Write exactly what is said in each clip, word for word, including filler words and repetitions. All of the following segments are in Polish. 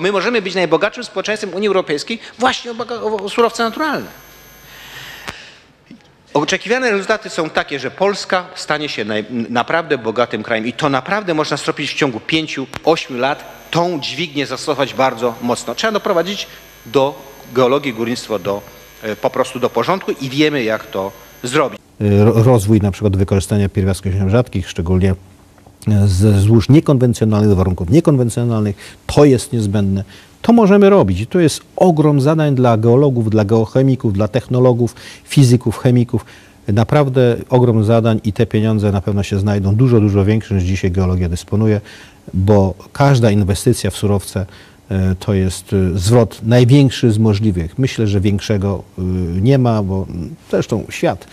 My możemy być najbogatszym społeczeństwem Unii Europejskiej właśnie o surowce naturalne. Oczekiwane rezultaty są takie, że Polska stanie się naj, naprawdę bogatym krajem i to naprawdę można zrobić w ciągu pięciu do ośmiu lat, tą dźwignię zastosować bardzo mocno. Trzeba doprowadzić do geologii, górnictwo do, po prostu do porządku i wiemy, jak to zrobić. Rozwój na przykład wykorzystania pierwiastków rzadkich, szczególnie ze złóż niekonwencjonalnych, do warunków niekonwencjonalnych, to jest niezbędne. To możemy robić i to jest ogrom zadań dla geologów, dla geochemików, dla technologów, fizyków, chemików. Naprawdę ogrom zadań i te pieniądze na pewno się znajdą dużo, dużo większe niż dzisiaj geologia dysponuje, bo każda inwestycja w surowce to jest zwrot największy z możliwych. Myślę, że większego nie ma, bo zresztą świat,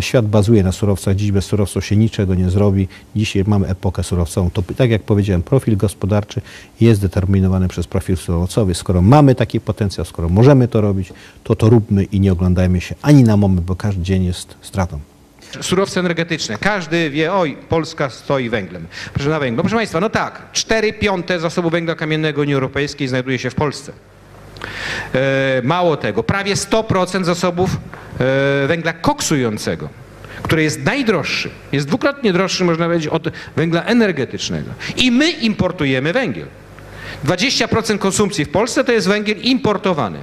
świat bazuje na surowcach. Dziś bez surowców się niczego nie zrobi. Dzisiaj mamy epokę surowcową. To, tak jak powiedziałem, profil gospodarczy jest determinowany przez profil surowcowy. Skoro mamy taki potencjał, skoro możemy to robić, to to róbmy i nie oglądajmy się ani na moment, bo każdy dzień jest stratą. Surowce energetyczne. Każdy wie, oj, Polska stoi węglem. Proszę na węglu. Proszę Państwa, no tak, cztery piąte zasobu węgla kamiennego Unii Europejskiej znajduje się w Polsce. E, mało tego, prawie sto procent zasobów e, węgla koksującego, który jest najdroższy, jest dwukrotnie droższy, można powiedzieć, od węgla energetycznego. I my importujemy węgiel. dwadzieścia procent konsumpcji w Polsce to jest węgiel importowany.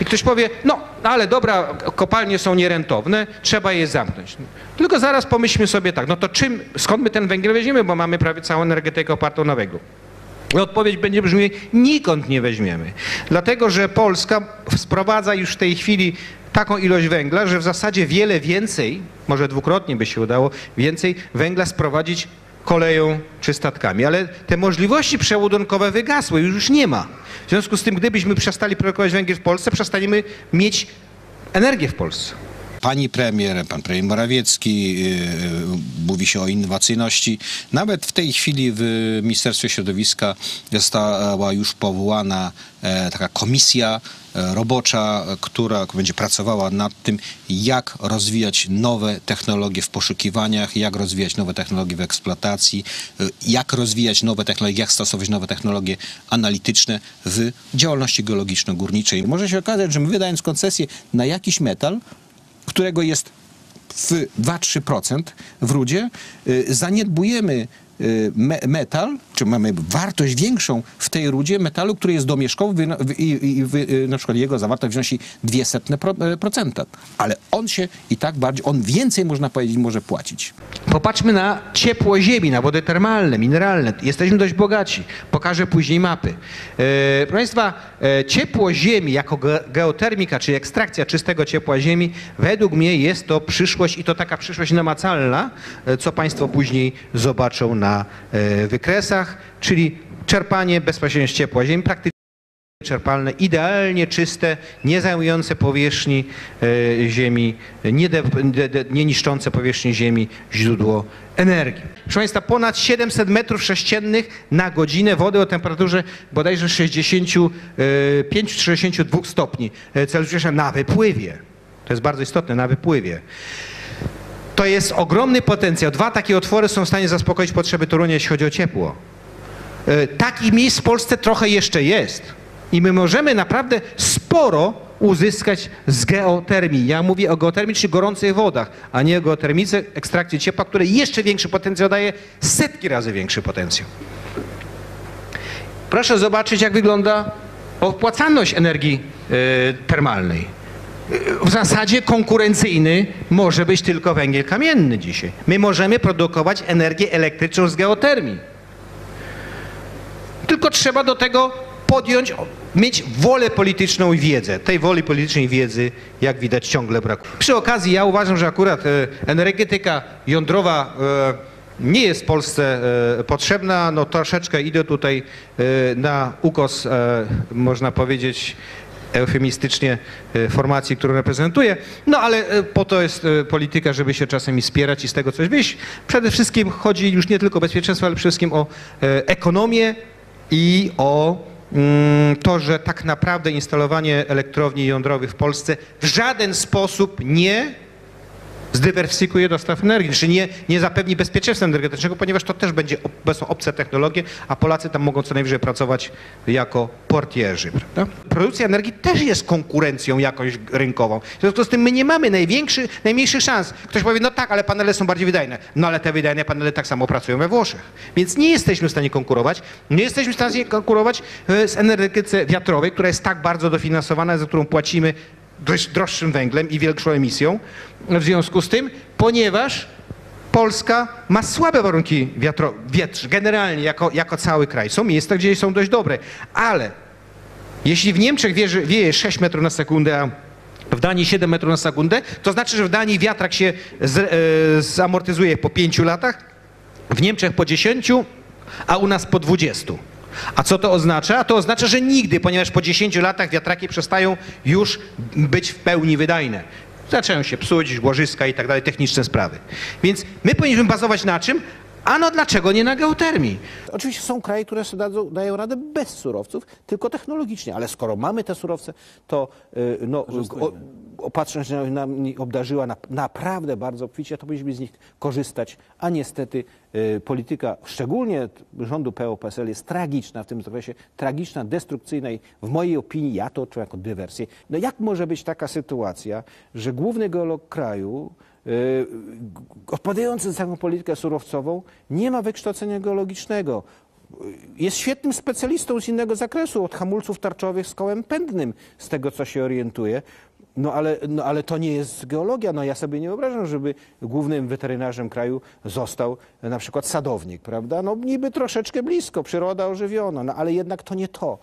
I ktoś powie, no ale dobra, kopalnie są nierentowne, trzeba je zamknąć. Tylko zaraz pomyślmy sobie tak, no to czym, skąd my ten węgiel weźmiemy, bo mamy prawie całą energetykę opartą na węglu. I odpowiedź będzie brzmieć, nikąd nie weźmiemy. Dlatego, że Polska sprowadza już w tej chwili taką ilość węgla, że w zasadzie wiele więcej, może dwukrotnie by się udało, więcej węgla sprowadzić koleją czy statkami, ale te możliwości przeładunkowe wygasły, już nie ma. W związku z tym, gdybyśmy przestali produkować węgiel w Polsce, przestaniemy mieć energię w Polsce. Pani premier, pan premier Morawiecki, yy, mówi się o innowacyjności. Nawet w tej chwili w Ministerstwie Środowiska została już powołana e, taka komisja e, robocza, która będzie pracowała nad tym, jak rozwijać nowe technologie w poszukiwaniach, jak rozwijać nowe technologie w eksploatacji, e, jak rozwijać nowe technologie, jak stosować nowe technologie analityczne w działalności geologiczno-górniczej. Może się okazać, że my wydając koncesję na jakiś metal, którego jest w dwa do trzech procent w rudzie, zaniedbujemy me metal, czy mamy wartość większą w tej rudzie metalu, który jest domieszkowy i, i wy, na przykład jego zawartość wynosi zero przecinek dwa procent. Ale on się i tak bardziej, on więcej, można powiedzieć, może płacić. Popatrzmy na ciepło ziemi, na wody termalne, mineralne. Jesteśmy dość bogaci. Pokażę później mapy. Proszę Państwa, ciepło ziemi jako geotermika, czyli ekstrakcja czystego ciepła ziemi, według mnie jest to przyszłość i to taka przyszłość namacalna, co Państwo później zobaczą na na wykresach, czyli czerpanie bezpośrednio z ciepła ziemi, praktycznie czerpalne, idealnie czyste, nie zajmujące powierzchni ziemi, nie, de, de, nie niszczące powierzchni ziemi źródło energii. Proszę Państwa, ponad siedemset metrów sześciennych na godzinę wody o temperaturze bodajże sześćdziesiąt pięć do sześćdziesięciu dwóch stopni Celsjusza na wypływie. To jest bardzo istotne, na wypływie. To jest ogromny potencjał. Dwa takie otwory są w stanie zaspokoić potrzeby Torunia, jeśli chodzi o ciepło. Takich miejsc w Polsce trochę jeszcze jest. I my możemy naprawdę sporo uzyskać z geotermii. Ja mówię o geotermii, czyli gorących wodach, a nie o geotermice, ekstrakcji ciepła, które jeszcze większy potencjał daje, setki razy większy potencjał. Proszę zobaczyć, jak wygląda opłacalność energii yy, termalnej. W zasadzie konkurencyjny może być tylko węgiel kamienny dzisiaj. My możemy produkować energię elektryczną z geotermii. Tylko trzeba do tego podjąć, mieć wolę polityczną i wiedzę. Tej woli politycznej wiedzy, jak widać, ciągle brakuje. Przy okazji ja uważam, że akurat energetyka jądrowa nie jest w Polsce potrzebna. No troszeczkę idę tutaj na ukos, można powiedzieć, eufemistycznie formacji, którą reprezentuję, no ale po to jest polityka, żeby się czasem wspierać i z tego coś wyjść. Przede wszystkim chodzi już nie tylko o bezpieczeństwo, ale przede wszystkim o ekonomię i o to, że tak naprawdę instalowanie elektrowni jądrowych w Polsce w żaden sposób nie zdywersyfikuje dostaw energii, czy nie, nie zapewni bezpieczeństwa energetycznego, ponieważ to też będzie są obce technologie, a Polacy tam mogą co najwyżej pracować jako portierzy, prawda? Produkcja energii też jest konkurencją jakąś rynkową. W związku z tym my nie mamy największy, najmniejszych szans. Ktoś powie, no tak, ale panele są bardziej wydajne. No ale te wydajne panele tak samo pracują we Włoszech. Więc nie jesteśmy w stanie konkurować. Nie jesteśmy w stanie konkurować z energetyce wiatrowej, która jest tak bardzo dofinansowana, za którą płacimy dość droższym węglem i większą emisją. W związku z tym, ponieważ Polska ma słabe warunki wiatro, wietrz, generalnie jako, jako cały kraj. Są miejsca, gdzie są dość dobre, ale jeśli w Niemczech wieje, wieje sześć metrów na sekundę, a w Danii siedem metrów na sekundę, to znaczy, że w Danii wiatrak się z, e, zamortyzuje po pięciu latach, w Niemczech po dziesięciu, a u nas po dwudziestu. A co to oznacza? To oznacza, że nigdy, ponieważ po dziesięciu latach wiatraki przestają już być w pełni wydajne. Zaczynają się psuć, łożyska i tak dalej, techniczne sprawy. Więc my powinniśmy bazować na czym? A no dlaczego nie na geotermii? Oczywiście są kraje, które dadzą, dają radę bez surowców, tylko technologicznie, ale skoro mamy te surowce, to yy, no, opatrzność nam obdarzyła na, naprawdę bardzo obficie, to powinniśmy z nich korzystać, a niestety yy, polityka, szczególnie rządu P O P S L, jest tragiczna w tym zakresie, tragiczna, destrukcyjna i w mojej opinii ja to odczuwam jako dywersję. No jak może być taka sytuacja, że główny geolog kraju odpowiadający za taką politykę surowcową, nie ma wykształcenia geologicznego. Jest świetnym specjalistą z innego zakresu, od hamulców tarczowych z kołem pędnym, z tego co się orientuje. No ale, no ale to nie jest geologia. No ja sobie nie wyobrażam, żeby głównym weterynarzem kraju został na przykład sadownik, prawda? No niby troszeczkę blisko, przyroda ożywiona, no ale jednak to nie to.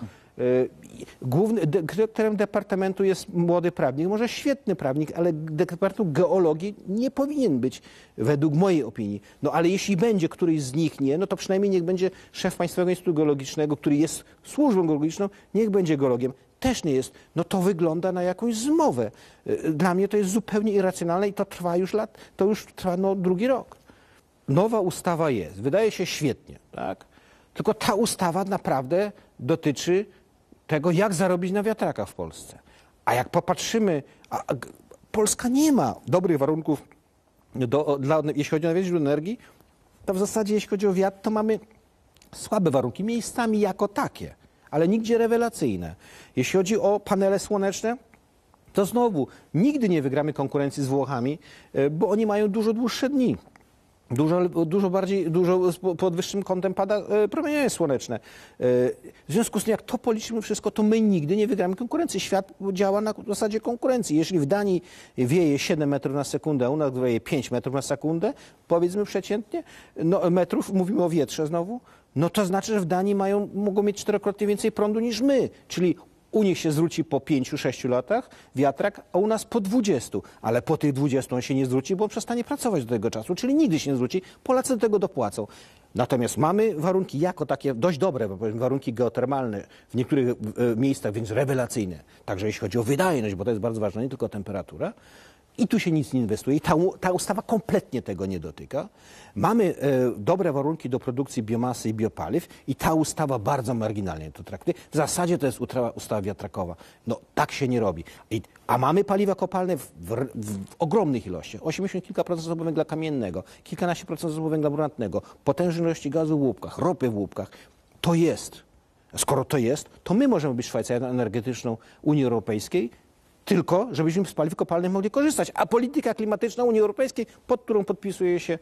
Głównym dyrektorem departamentu jest młody prawnik, może świetny prawnik, ale departamentu geologii nie powinien być, według mojej opinii. No ale jeśli będzie któryś z nich nie, no to przynajmniej niech będzie szef Państwowego Instytutu Geologicznego, który jest służbą geologiczną, niech będzie geologiem. Też nie jest. No to wygląda na jakąś zmowę. Dla mnie to jest zupełnie irracjonalne i to trwa już lat, to już trwa no, drugi rok. Nowa ustawa jest, wydaje się świetnie, tak? Tylko ta ustawa naprawdę dotyczy tego, jak zarobić na wiatrakach w Polsce. A jak popatrzymy, a, a Polska nie ma dobrych warunków, do, dla, jeśli chodzi o źródło energii, to w zasadzie jeśli chodzi o wiatr, to mamy słabe warunki, miejscami jako takie, ale nigdzie rewelacyjne. Jeśli chodzi o panele słoneczne, to znowu nigdy nie wygramy konkurencji z Włochami, bo oni mają dużo dłuższe dni. Dużo, dużo bardziej, dużo pod wyższym kątem pada promienie słoneczne. W związku z tym, jak to policzymy wszystko, to my nigdy nie wygramy konkurencji. Świat działa na zasadzie konkurencji. Jeśli w Danii wieje siedem metrów na sekundę, a u nas wieje pięć metrów na sekundę, powiedzmy przeciętnie, no, metrów, mówimy o wietrze znowu, no to znaczy, że w Danii mają, mogą mieć czterokrotnie więcej prądu niż my, czyli u nich się zwróci po pięciu, sześciu latach wiatrak, a u nas po dwudziestu. Ale po tych dwudziestu on się nie zwróci, bo on przestanie pracować do tego czasu, czyli nigdy się nie zwróci. Polacy do tego dopłacą. Natomiast mamy warunki jako takie dość dobre, bo powiem, warunki geotermalne w niektórych miejscach, więc rewelacyjne. Także jeśli chodzi o wydajność, bo to jest bardzo ważne, nie tylko temperatura. I tu się nic nie inwestuje. I ta, ta ustawa kompletnie tego nie dotyka. Mamy e, dobre warunki do produkcji biomasy i biopaliw i ta ustawa bardzo marginalnie to traktuje. W zasadzie to jest utrawa, ustawa wiatrakowa. No tak się nie robi. I, a mamy paliwa kopalne w, w, w ogromnych ilościach. osiemdziesiąt kilka procent zasobu węgla kamiennego, kilkanaście procent zasobu węgla brunatnego, potężne ilości gazu w łupkach, ropy w łupkach. To jest. Skoro to jest, to my możemy być Szwajcarią energetyczną Unii Europejskiej, tylko żebyśmy z paliw kopalnych mogli korzystać. A polityka klimatyczna Unii Europejskiej, pod którą podpisuje się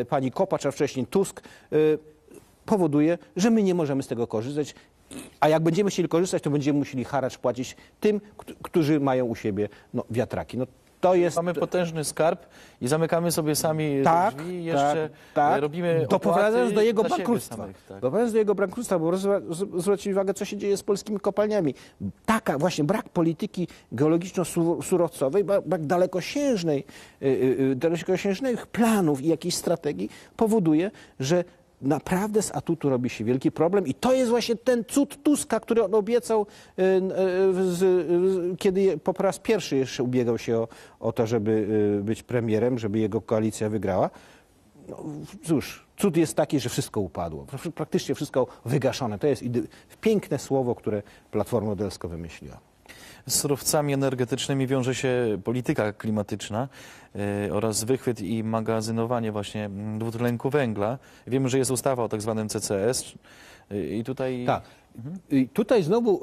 e, pani Kopacz, a wcześniej Tusk, e, powoduje, że my nie możemy z tego korzystać. A jak będziemy chcieli korzystać, to będziemy musieli haracz płacić tym, którzy mają u siebie no, wiatraki. No, to jest... Mamy potężny skarb i zamykamy sobie sami tak, drzwi i jeszcze tak, tak. robimy doprowadzając do jego bankructwa. Samych, tak. Doprowadzając do jego bankructwa, bo zwróćcie uwagę, co się dzieje z polskimi kopalniami. Taka właśnie brak polityki geologiczno-surowcowej, brak dalekosiężnej, dalekosiężnych planów i jakiejś strategii powoduje, że naprawdę z atutu robi się wielki problem i to jest właśnie ten cud Tuska, który on obiecał, kiedy po raz pierwszy jeszcze ubiegał się o, o to, żeby być premierem, żeby jego koalicja wygrała. No, cóż, cud jest taki, że wszystko upadło. Praktycznie wszystko wygaszone. To jest piękne słowo, które Platforma Obywatelska wymyśliła. z surowcami energetycznymi wiąże się polityka klimatyczna y, oraz wychwyt i magazynowanie właśnie dwutlenku węgla. Wiemy, że jest ustawa o tak zwanym C C S y, i tutaj... Tak. I tutaj znowu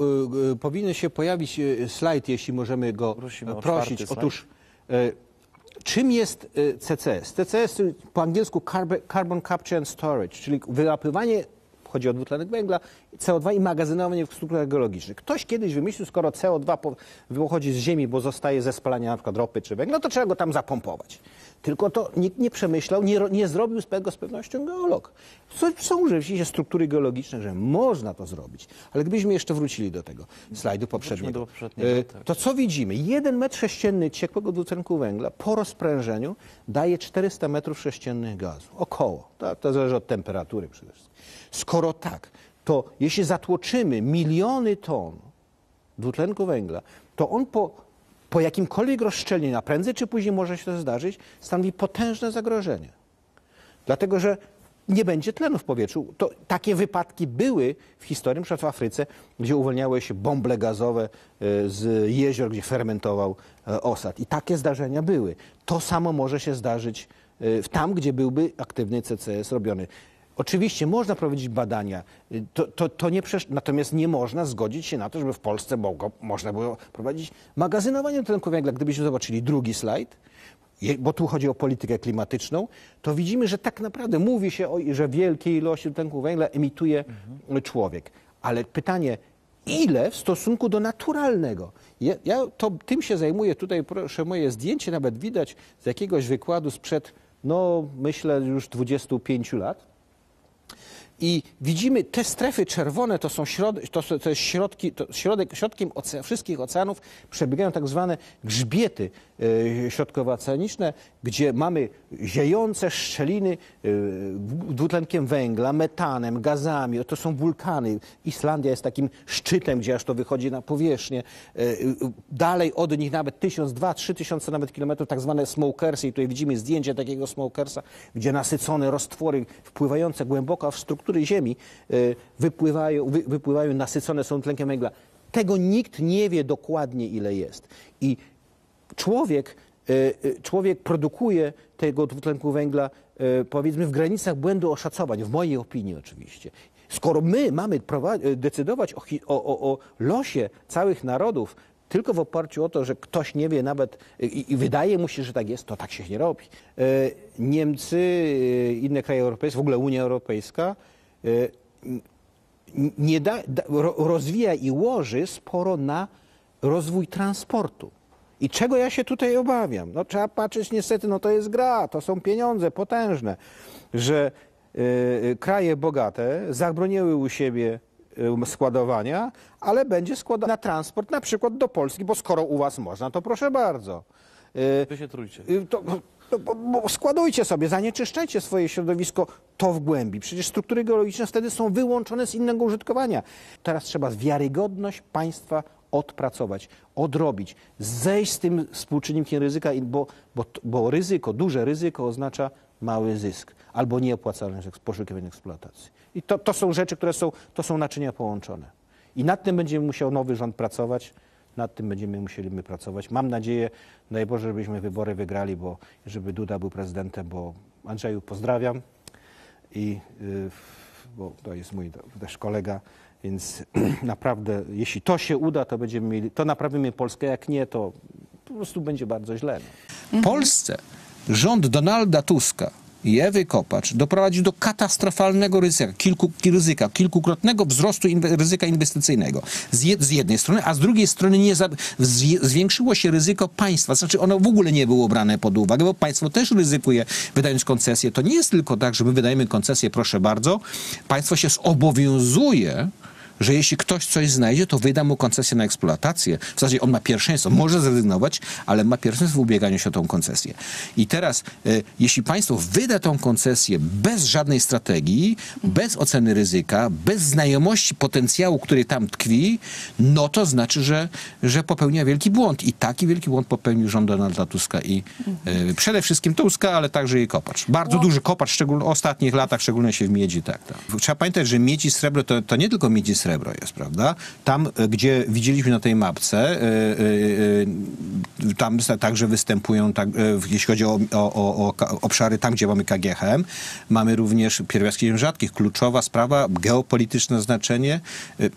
y, y, powinien się pojawić slajd, jeśli możemy go Prosimy prosić. Otóż y, czym jest y, C C S? C C S po angielsku Carbon Capture and Storage, czyli wyłapywanie, chodzi o dwutlenek węgla, C O dwa i magazynowanie w strukturach geologicznych. Ktoś kiedyś wymyślił, skoro C O dwa pochodzi z ziemi, bo zostaje ze spalania na przykład ropy czy węgla, to trzeba go tam zapompować. Tylko to nikt nie przemyślał, nie, nie zrobił z tego z pewnością geolog. Są rzeczywiście struktury geologiczne, że można to zrobić. Ale gdybyśmy jeszcze wrócili do tego slajdu poprzedniego, do poprzedniego tak. To co widzimy? Jeden metr sześcienny ciekłego dwutlenku węgla po rozprężeniu daje czterysta metrów sześciennych gazu. Około. To, to zależy od temperatury przede wszystkim. Skoro tak, to jeśli zatłoczymy miliony ton dwutlenku węgla, to on po, po jakimkolwiek rozszczelnieniu, a prędzej czy później może się to zdarzyć, stanowi potężne zagrożenie. Dlatego, że nie będzie tlenu w powietrzu. To, takie wypadki były w historii, np. w Afryce, gdzie uwalniały się bąble gazowe z jezior, gdzie fermentował osad. I takie zdarzenia były. To samo może się zdarzyć tam, gdzie byłby aktywny C C S robiony. Oczywiście można prowadzić badania, to, to, to nie przesz... natomiast nie można zgodzić się na to, żeby w Polsce mogło, można było prowadzić magazynowanie dwutlenku węgla. Gdybyśmy zobaczyli drugi slajd, bo tu chodzi o politykę klimatyczną, to widzimy, że tak naprawdę mówi się, o, że wielkie ilości dwutlenku węgla emituje mhm. człowiek. Ale pytanie, ile w stosunku do naturalnego? Ja, ja to, tym się zajmuję, tutaj proszę, moje zdjęcie nawet widać z jakiegoś wykładu sprzed, no myślę, już dwudziestu pięciu lat. I widzimy te strefy czerwone, to są środ, to, to jest środki, to środek, środkiem oce, wszystkich oceanów przebiegają tak zwane grzbiety y, środkowo-oceaniczne, gdzie mamy ziejące szczeliny y, dwutlenkiem węgla, metanem, gazami. To są wulkany. Islandia jest takim szczytem, gdzie aż to wychodzi na powierzchnię. Y, y, dalej od nich nawet tysiąc, dwa, trzy tysiące nawet kilometrów, tak zwane smokersy. I tutaj widzimy zdjęcie takiego smokersa, gdzie nasycone roztwory wpływające głęboko w strukturę ziemi wypływają, wy, wypływają, nasycone są tlenkiem węgla. Tego nikt nie wie dokładnie, ile jest. I człowiek, człowiek produkuje tego dwutlenku węgla, powiedzmy, w granicach błędu oszacowań, w mojej opinii oczywiście. Skoro my mamy decydować o, o, o losie całych narodów tylko w oparciu o to, że ktoś nie wie nawet i, i wydaje mu się, że tak jest, to tak się nie robi. Niemcy, inne kraje europejskie, w ogóle Unia Europejska nie da, rozwija i łoży sporo na rozwój transportu. I czego ja się tutaj obawiam? No, trzeba patrzeć niestety, no to jest gra, to są pieniądze potężne, że y, kraje bogate zabroniły u siebie składowania, ale będzie składane na transport, na przykład do Polski, bo skoro u was można, to proszę bardzo. Wy się trójcie. To, to, bo składujcie sobie, zanieczyszczajcie swoje środowisko, to w głębi. Przecież struktury geologiczne wtedy są wyłączone z innego użytkowania. Teraz trzeba wiarygodność państwa odpracować, odrobić, zejść z tym współczynnikiem ryzyka, bo, bo, bo ryzyko, duże ryzyko oznacza mały zysk albo nieopłacalny z poszukiwań eksploatacji. I to, to są rzeczy, które są, to są naczynia połączone. I nad tym będzie musiał nowy rząd pracować, nad tym będziemy musieli my pracować. Mam nadzieję, daj Boże, żebyśmy wybory wygrali, bo żeby Duda był prezydentem, bo Andrzeju pozdrawiam, i yy, bo to jest mój też kolega, więc naprawdę, jeśli to się uda, to będziemy mieli, to naprawimy Polskę, jak nie, to po prostu będzie bardzo źle. Mhm. Polsce rząd Donalda Tuska i Ewy Kopacz doprowadził do katastrofalnego ryzyka, kilku, ryzyka kilkukrotnego wzrostu inwe, ryzyka inwestycyjnego z, je, z jednej strony, a z drugiej strony nie za, zwiększyło się ryzyko państwa. Znaczy ono w ogóle nie było brane pod uwagę, bo państwo też ryzykuje, wydając koncesję. To nie jest tylko tak, że my wydajemy koncesję, proszę bardzo. Państwo się zobowiązuje, że jeśli ktoś coś znajdzie, to wyda mu koncesję na eksploatację. W zasadzie on ma pierwszeństwo, może zrezygnować, ale ma pierwszeństwo w ubieganiu się o tą koncesję. I teraz, y, jeśli państwo wyda tą koncesję bez żadnej strategii, bez oceny ryzyka, bez znajomości potencjału, który tam tkwi, no to znaczy, że, że popełnia wielki błąd. I taki wielki błąd popełnił rząd Donalda Tuska i y, przede wszystkim Tuska, ale także i Kopacz. Bardzo duży Kopacz, szczególnie w ostatnich latach, szczególnie się w miedzi. Tak, tak. Trzeba pamiętać, że miedź i srebro to, to nie tylko miedź i srebro, srebro jest, prawda? Tam, gdzie widzieliśmy na tej mapce, tam także występują, jeśli chodzi o, o, o, o obszary, tam gdzie mamy K G H M, mamy również pierwiastki ziem rzadkich. Kluczowa sprawa, geopolityczne znaczenie.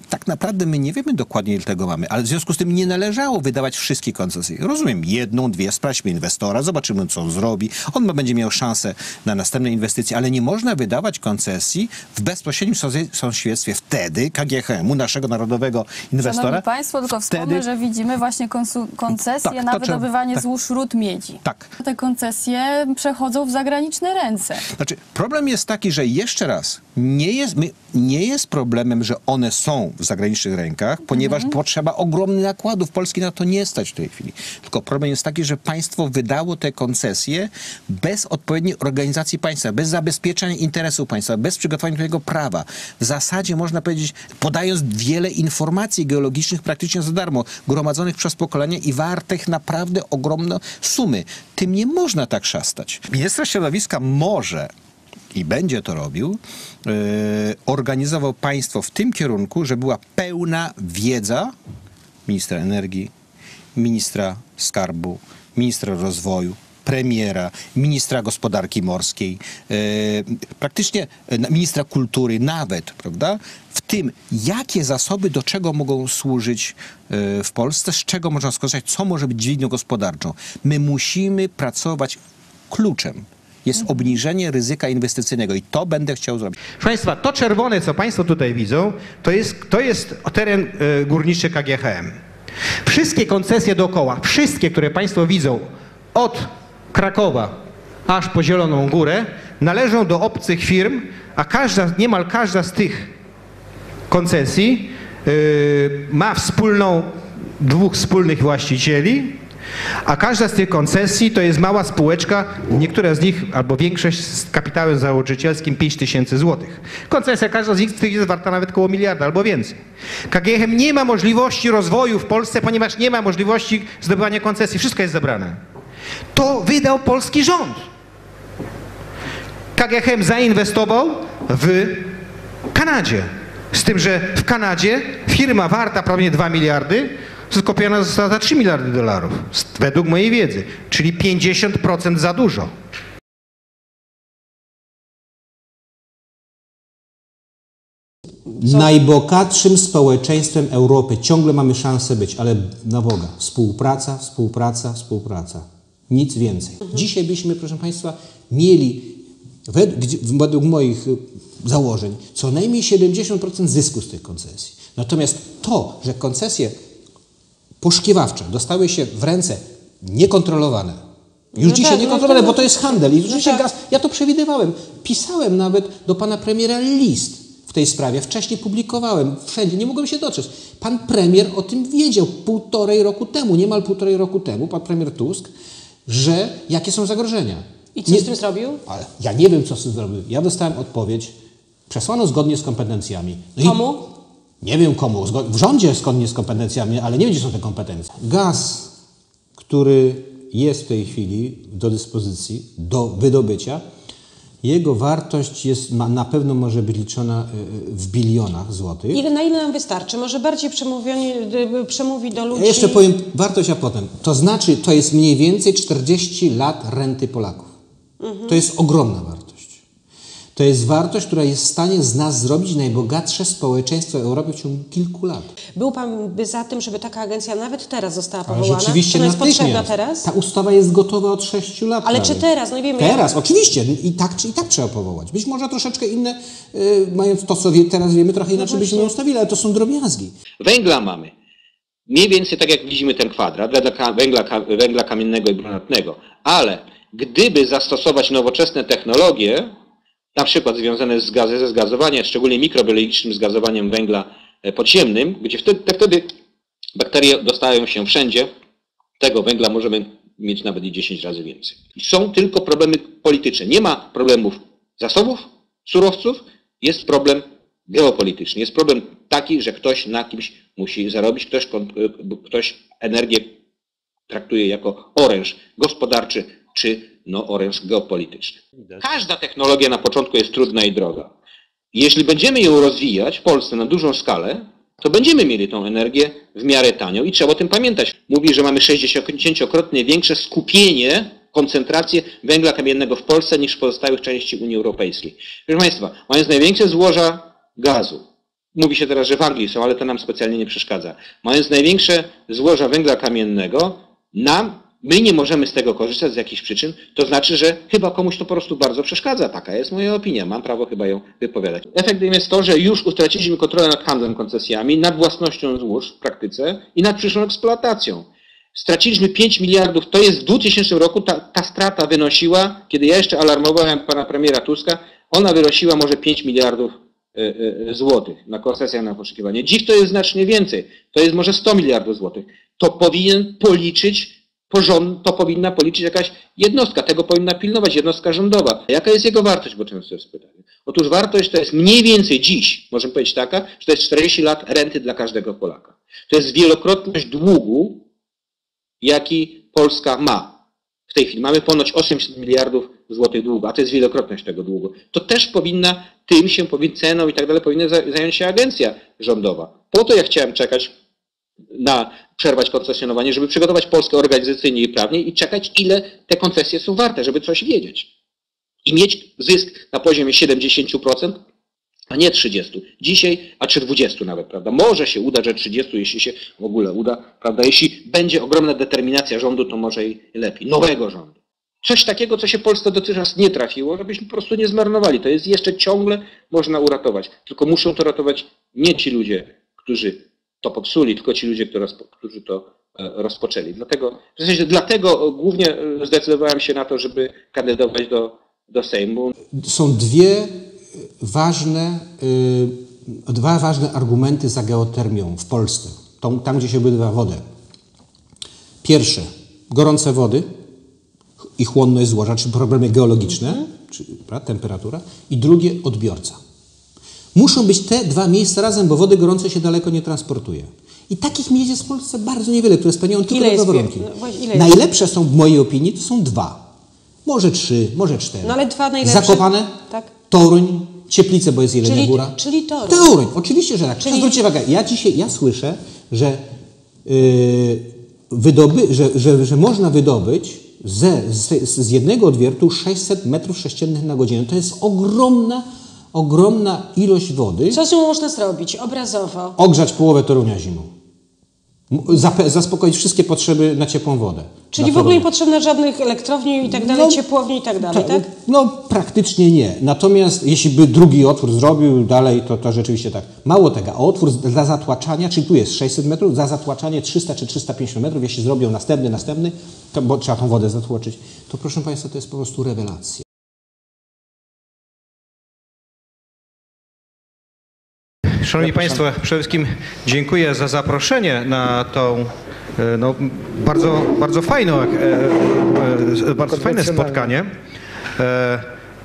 Tak naprawdę my nie wiemy dokładnie, ile tego mamy, ale w związku z tym nie należało wydawać wszystkich koncesji. Rozumiem, jedną, dwie, sprawdźmy inwestora, zobaczymy, co on zrobi. On ma, będzie miał szansę na następne inwestycje, ale nie można wydawać koncesji w bezpośrednim sąsiedztwie wtedy K G H M-u, naszego narodowego inwestora. Szanowni Państwo, tylko wtedy... wspomnę, że widzimy właśnie koncesje tak, na wydobywanie tak. złóż rud miedzi. Tak. Te koncesje przechodzą w zagraniczne ręce. Znaczy, problem jest taki, że jeszcze raz, nie jest, my, nie jest problemem, że one są w zagranicznych rękach, ponieważ mhm. potrzeba ogromnych nakładów. Polski na to nie stać w tej chwili. Tylko problem jest taki, że państwo wydało te koncesje bez odpowiedniej organizacji państwa, bez zabezpieczenia interesu państwa, bez przygotowania do jego prawa. W zasadzie można powiedzieć, podając wiele informacji geologicznych praktycznie za darmo, gromadzonych przez pokolenia i wartych naprawdę ogromne sumy. Tym nie można tak szastać. Minister środowiska może i będzie to robił, yy, organizował państwo w tym kierunku, że była pełna wiedza ministra energii, ministra skarbu, ministra rozwoju, premiera, ministra gospodarki morskiej, yy, praktycznie ministra kultury nawet, prawda? W tym, jakie zasoby do czego mogą służyć yy, w Polsce, z czego można skorzystać, co może być dźwignią gospodarczą. My musimy pracować kluczem. Jest obniżenie ryzyka inwestycyjnego i to będę chciał zrobić. Proszę Państwa, to czerwone, co Państwo tutaj widzą, to jest, to jest teren y, górniczy K G H M. Wszystkie koncesje dookoła, wszystkie, które Państwo widzą, od Krakowa aż po Zieloną Górę, należą do obcych firm, a każda, niemal każda z tych koncesji y, ma wspólną, dwóch wspólnych właścicieli, a każda z tych koncesji to jest mała spółeczka, niektóre z nich, albo większość z kapitałem założycielskim pięć tysięcy złotych. Koncesja każda z nich jest warta nawet koło miliarda albo więcej. K G H M nie ma możliwości rozwoju w Polsce, ponieważ nie ma możliwości zdobywania koncesji. Wszystko jest zabrane. To wydał polski rząd. K G H M zainwestował w Kanadzie. Z tym, że w Kanadzie firma warta prawie dwa miliardy, skopiona została za trzy miliardy dolarów, według mojej wiedzy, czyli pięćdziesiąt procent za dużo. Co? Najbogatszym społeczeństwem Europy ciągle mamy szansę być, ale na Boga, współpraca, współpraca, współpraca. Nic więcej. Mhm. Dzisiaj byśmy, proszę Państwa, mieli, według, według moich założeń, co najmniej siedemdziesiąt procent zysku z tych koncesji. Natomiast to, że koncesje poszukiwawcze dostały się w ręce niekontrolowane. Już no dzisiaj tak, niekontrolowane, no bo to jest handel. I no tak. gaz. Ja to przewidywałem. Pisałem nawet do pana premiera list w tej sprawie. Wcześniej publikowałem. Wszędzie. Nie mogłem się dotrzeć. Pan premier o tym wiedział półtorej roku temu, niemal półtorej roku temu, pan premier Tusk, że jakie są zagrożenia. I co nie, z tym zrobił? Ale ja nie wiem, co z tym zrobił. Ja dostałem odpowiedź. Przesłano zgodnie z kompetencjami. No komu? I... Nie wiem komu, w rządzie zgodnie z kompetencjami, ale nie wiem, gdzie są te kompetencje. Gaz, który jest w tej chwili do dyspozycji, do wydobycia, jego wartość jest, ma, na pewno może być liczona w bilionach złotych. Ile, na ile nam wystarczy? Może bardziej przemówi do ludzi? Ja jeszcze powiem wartość, a potem. To znaczy, to jest mniej więcej czterdzieści lat renty Polaków. Mhm. To jest ogromna wartość. To jest wartość, która jest w stanie z nas zrobić najbogatsze społeczeństwo Europy w ciągu kilku lat. Był pan by za tym, żeby taka agencja nawet teraz została powołana? Ale rzeczywiście czy ona jest potrzebna teraz? Ta ustawa jest gotowa od sześciu lat. Ale prawie. Czy teraz? No nie wiemy. Teraz, jak... oczywiście. I tak, i tak trzeba powołać. Być może troszeczkę inne, y, mając to, co wie, teraz wiemy, trochę inaczej no byśmy ustawili, ale to są drobiazgi. Węgla mamy. Mniej więcej tak, jak widzimy ten kwadrat, węgla, węgla kamiennego i brunatnego. Ale gdyby zastosować nowoczesne technologie, na przykład związane z gazy, ze zgazowaniem, szczególnie mikrobiologicznym zgazowaniem węgla podziemnym, gdzie wtedy, wtedy bakterie dostają się wszędzie, tego węgla możemy mieć nawet i dziesięć razy więcej. Są tylko problemy polityczne. Nie ma problemów zasobów, surowców, jest problem geopolityczny. Jest problem taki, że ktoś na kimś musi zarobić, ktoś, ktoś energię traktuje jako oręż gospodarczy czy no oręż geopolityczny. Każda technologia na początku jest trudna i droga. Jeśli będziemy ją rozwijać w Polsce na dużą skalę, to będziemy mieli tą energię w miarę tanią i trzeba o tym pamiętać. Mówi, że mamy sześćdziesięciokrotnie większe skupienie, koncentrację węgla kamiennego w Polsce niż w pozostałych części Unii Europejskiej. Proszę Państwa, mając największe złoża gazu, mówi się teraz, że w Anglii są, ale to nam specjalnie nie przeszkadza. Mając największe złoża węgla kamiennego, nam, my nie możemy z tego korzystać z jakichś przyczyn, to znaczy, że chyba komuś to po prostu bardzo przeszkadza. Taka jest moja opinia, mam prawo chyba ją wypowiadać. Efektem jest to, że już utraciliśmy kontrolę nad handlem koncesjami, nad własnością złóż w praktyce i nad przyszłą eksploatacją. Straciliśmy pięć miliardów, to jest w dwutysięcznym roku, ta, ta strata wynosiła, kiedy ja jeszcze alarmowałem pana premiera Tuska, ona wynosiła może pięć miliardów złotych na koncesjach na poszukiwanie. Dziś to jest znacznie więcej, to jest może sto miliardów złotych. To powinien policzyć, porząd, to powinna policzyć jakaś jednostka, tego powinna pilnować jednostka rządowa. Jaka jest jego wartość, bo często jest pytanie. Otóż wartość to jest mniej więcej dziś, możemy powiedzieć taka, że to jest czterdzieści lat renty dla każdego Polaka. To jest wielokrotność długu, jaki Polska ma. W tej chwili mamy ponoć osiemset miliardów złotych długu, a to jest wielokrotność tego długu. To też powinna, tym się powinna, ceną i tak dalej, powinna zająć się agencja rządowa. Po to ja chciałem czekać na przerwać koncesjonowanie, żeby przygotować Polskę organizacyjnie i prawnie i czekać, ile te koncesje są warte, żeby coś wiedzieć. I mieć zysk na poziomie siedemdziesiąt procent, a nie trzydzieści. Dzisiaj, a czy dwadzieścia nawet, prawda? Może się uda, że trzydzieści, jeśli się w ogóle uda, prawda? Jeśli będzie ogromna determinacja rządu, to może i lepiej. Nowego rządu. Coś takiego, co się Polsce dotychczas nie trafiło, żebyśmy po prostu nie zmarnowali. To jest jeszcze ciągle można uratować. Tylko muszą to ratować nie ci ludzie, którzy to popsuli, tylko ci ludzie, którzy to rozpoczęli. Dlatego, w sensie, dlatego głównie zdecydowałem się na to, żeby kandydować do, do Sejmu. Są dwie ważne, y, dwa ważne argumenty za geotermią w Polsce, tam, tam gdzie się wydobywa wodę. Pierwsze, gorące wody i chłonność złoża, czy problemy geologiczne, czy pra, temperatura. I drugie, odbiorca. Muszą być te dwa miejsca razem, bo wody gorące się daleko nie transportuje. I takich miejsc jest w Polsce bardzo niewiele, które spełniają tylko dwa warunki. No, najlepsze są, w mojej opinii, to są dwa. Może trzy, może cztery. No ale dwa najlepsze. Zakopane? Tak. Toruń, Cieplice, bo jest Jelenia Góra. Czyli Toruń. Toruń, oczywiście, że tak. Czyli... Zwróćcie uwagę, ja dzisiaj ja słyszę, że, yy, wydoby, że, że, że można wydobyć ze, z, z jednego odwiertu sześćset metrów sześciennych na godzinę. To jest ogromna, ogromna ilość wody. Co z nią można zrobić obrazowo? Ogrzać połowę Torunia zimą. Zaspokoić wszystkie potrzeby na ciepłą wodę. Czyli w ogóle nie potrzebne żadnych elektrowni i tak dalej, no, ciepłowni i tak dalej, tak? No praktycznie nie. Natomiast jeśli by drugi otwór zrobił dalej, to, to rzeczywiście tak. Mało tego, a otwór dla zatłaczania, czyli tu jest sześćset metrów, za zatłaczanie trzysta czy trzysta pięćdziesiąt metrów, jeśli zrobią następny, następny, to, bo trzeba tą wodę zatłoczyć, to proszę Państwa, to jest po prostu rewelacja. Szanowni Państwo, przede wszystkim dziękuję za zaproszenie na tą no, bardzo, bardzo, fajną, bardzo fajne spotkanie.